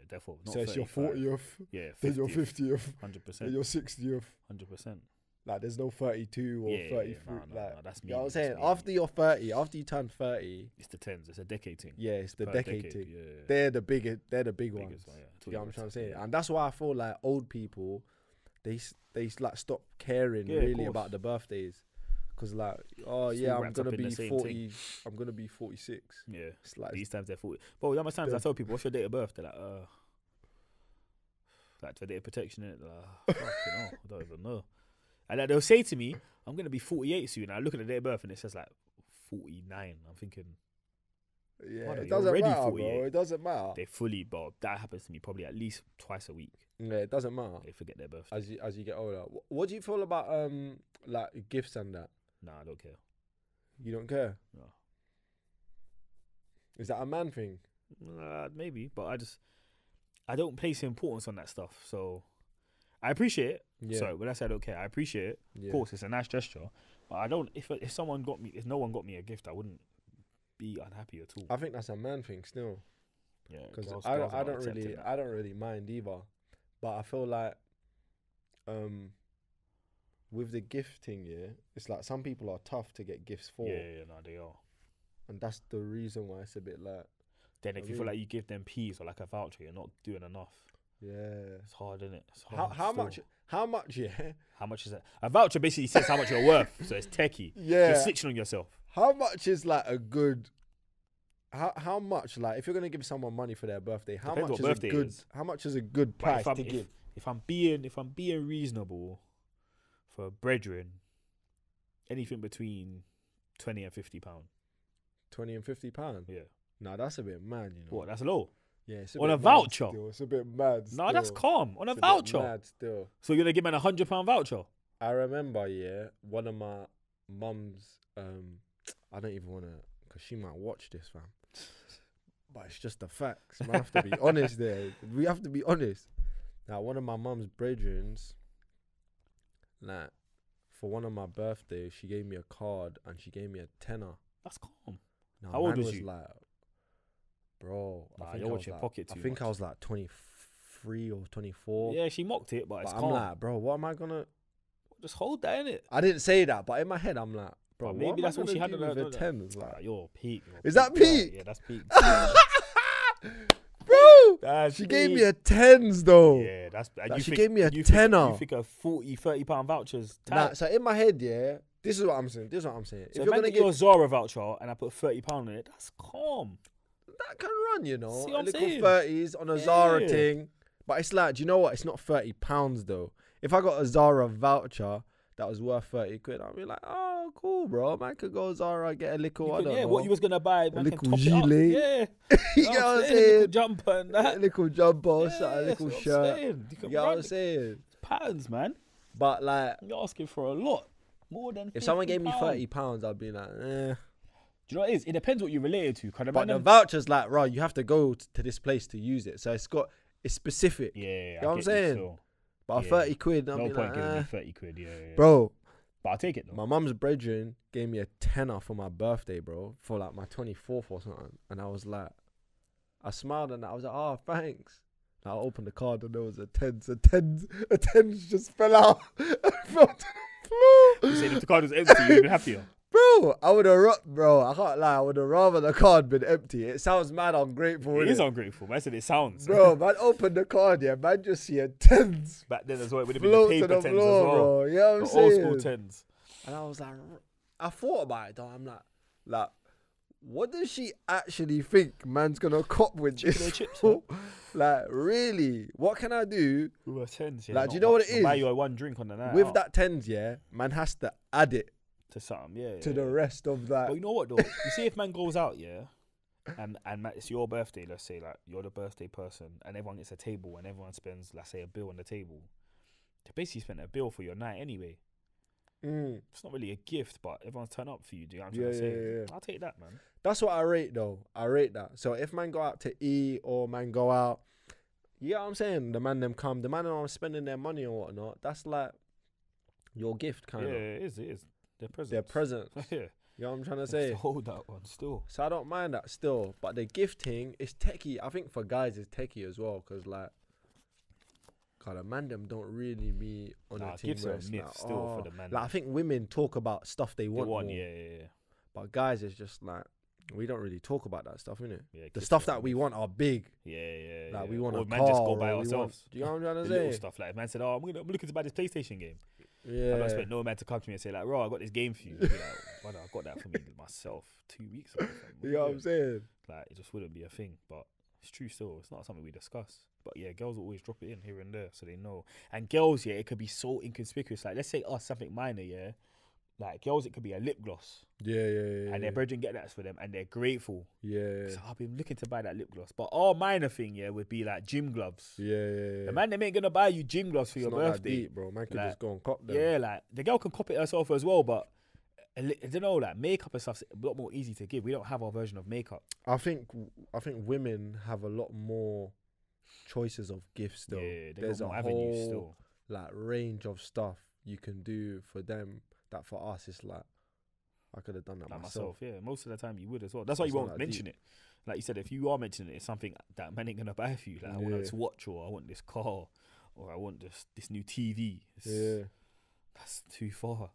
Therefore, not so 30, it's your 40th. Yeah, 50th, then your 50th. 100%. Your 60th. 100%. Like there's no 32 or 33. No, that's me. You know what I'm saying? After you're 30, after you turn 30, it's the tens. It's a decade thing. Yeah, it's the decade thing. Yeah. They're the biggest. They're the big ones. One, yeah. You know what I'm trying to say? And that's why I feel like old people, they like stop caring really about the birthdays, because like, oh yeah, I'm gonna be 40. Thing. I'm gonna be 46. Yeah, it's like these times they're 40. But how much times I tell people, what's your date of birth? They're like for data protection, innit? Like, fucking hell, I don't even know. And like they'll say to me, I'm going to be 48 soon. And I look at the date of birth and it says like 49. I'm thinking, yeah, it doesn't matter, bro. It doesn't matter. They fully, bro. That happens to me probably at least twice a week. Yeah, it doesn't matter. They forget their birthday. As you get older. What do you feel about like gifts and that? Nah, I don't care. You don't care? No. Is that a man thing? Maybe, but I don't place importance on that stuff, so I appreciate it. Yeah. Sorry, when I say I don't care, I appreciate it. Yeah. Of course, it's a nice gesture. But I don't. If someone got me, if no one got me a gift, I wouldn't be unhappy at all. I think that's a man thing still. Yeah, because I don't really mind either, but I feel like with the gifting, yeah, it's like some people are tough to get gifts for. Yeah, no, they are, and that's the reason why it's a bit like. Then if you feel like you give them peas or like a voucher, you're not doing enough. Yeah, it's hard, isn't it? It's hard. How much? Yeah. How much is that? A voucher basically says how much you're worth, so it's techie. Yeah, so you're snitching on yourself. How much is like a good? How much, like, if you're gonna give someone money for their birthday, how much is a good price to give? If I'm being reasonable, for a brethren, anything between £20 and £50. £20 and £50. Yeah. Nah, that's a bit mad, you know. What? That's low. Yeah. It's a on a voucher. It's a bit mad. Still. Nah, that's calm. On a voucher. Bit mad still. So you're gonna give me a £100 voucher? I remember, yeah, one of my mum's. I don't even wanna. Because she might watch this, fam. But it's just the facts. Man, I have to be honest there. We have to be honest. Now, one of my mum's brethren, like, for one of my birthdays, she gave me a card and she gave me a £10. That's calm. Now, how old was you? Like, bro, nah, I think, I was like 23 or 24. Yeah, she mocked it, but it's calm. I'm like, bro, what am I going to... Just hold that, innit? I didn't say that, but in my head, I'm like, bro, maybe that's what she had in her 10s. Like, you're peak. Is that peak? Yeah, that's peak. Bro, that's she peak. Gave me a 10s though. Yeah, that's like, she gave me a tenner. You think a 40, £30 vouchers. Nah, so in my head, yeah, this is what I'm saying. So if you're gonna get a Zara voucher and I put £30 in it, that's calm. That can run, you know. See what I'm saying? 30s on a Zara thing. But it's like, do you know what? It's not £30 though. If I got a Zara voucher that was worth 30 quid, I'd be like, oh, cool, bro. Man could go Zara, get a little, I don't know. What you was going to buy, man, a little gilet. Yeah. You get what I'm saying? A little jumper and that. A little jumper, a little shirt. You get what I'm saying? Patterns, man. But like... You're asking for a lot. More than If someone gave me £30, I'd be like, eh. Do you know what it is? It depends what you're related to. But the voucher's like, bro, you have to go to this place to use it. So it's specific. Yeah, yeah. You know what I'm saying? But 30 quid, I'll be like, giving me 30 quid, yeah. Bro. But I'll take it, though. My mum's brethren gave me a £10 for my birthday, bro, for like my 24th or something. And I was like, I smiled and I was like, oh, thanks. And I opened the card and there was a tens just fell out and fell to the floor. You said if the card was empty, you'd have been happier. Bro, I can't lie, I would have rather the card been empty. It sounds mad ungrateful. It is ungrateful, man. That's what it sounds. Bro, man, open the card, yeah, man, just see a tens. Back then as well, it would have been the paper tens as well. Bro. You know what I'm saying? The old school tens. And I was like, I thought about it though, I'm like, what does she actually think man's gonna cop with this? Chips, like, really? What can I do? Ooh, a tens, yeah. Like, do you know what it is? Buy you a one drink on the night. With that tens, yeah, man has to add it. To something, to the rest of that. But you know what though? You see, if man goes out, yeah, and it's your birthday, let's say, like, you're the birthday person, and everyone gets a table, and everyone spends, let's say, a bill on the table. They basically spent a bill for your night anyway. Mm. It's not really a gift, but everyone's turned up for you. Do you know what I'm trying to say? Yeah. I'll take that, man. That's what I rate though. I rate that. So if man go out to eat or man go out, you know what I'm saying? The man them come, the man them spending their money or whatnot. That's like your gift, kind of. Yeah, it is. Their presence. Yeah. You know what I'm trying to say? Hold that one still. So I don't mind that still. But the gifting is techie. I think for guys it's techie as well. Because like, God, a man them don't really be on a team where it's like, still for the man. Like, I think women talk about stuff they want more. Yeah. But guys, it's just like, we don't really talk about that stuff, innit? Yeah, the stuff that we want are big. Yeah. Like, we want a car. Man just go by ourselves. Do you know what I'm trying to say? Little stuff like, man said, oh, I'm looking to buy this PlayStation game. Yeah. I don't expect no man to come to me and say like, "Bro, I got this game for you." Like, well, I got that for me myself 2 weeks ago. You know what I'm saying? Like, it just wouldn't be a thing, but it's true still. It's not something we discuss. But yeah, girls will always drop it in here and there, so they know. And girls, yeah, it could be so inconspicuous. Like, let's say something minor, yeah. Like, girls, it could be a lip gloss. Yeah. And their brethren get that for them, and they're grateful. Yeah. So I've been looking to buy that lip gloss. But our minor thing, yeah, would be like gym gloves. Yeah. The man, they ain't going to buy you gym gloves for your birthday. It's not that deep, bro. Man could just go and cop them. Yeah, like, the girl can cop it herself as well, but, I don't know, like, makeup and stuff's a lot more easy to give. We don't have our version of makeup. I think women have a lot more choices of gifts, though. Yeah, there's a whole, still, like, range of stuff you can do for them. That for us, it's like, I could have done that like myself. Yeah, most of the time you would as well. That's why you won't mention it. Like you said, if you are mentioning it, it's something that man ain't gonna buy for you. Like, yeah. I want to watch, or I want this car, or I want this new TV. It's, yeah, that's too far.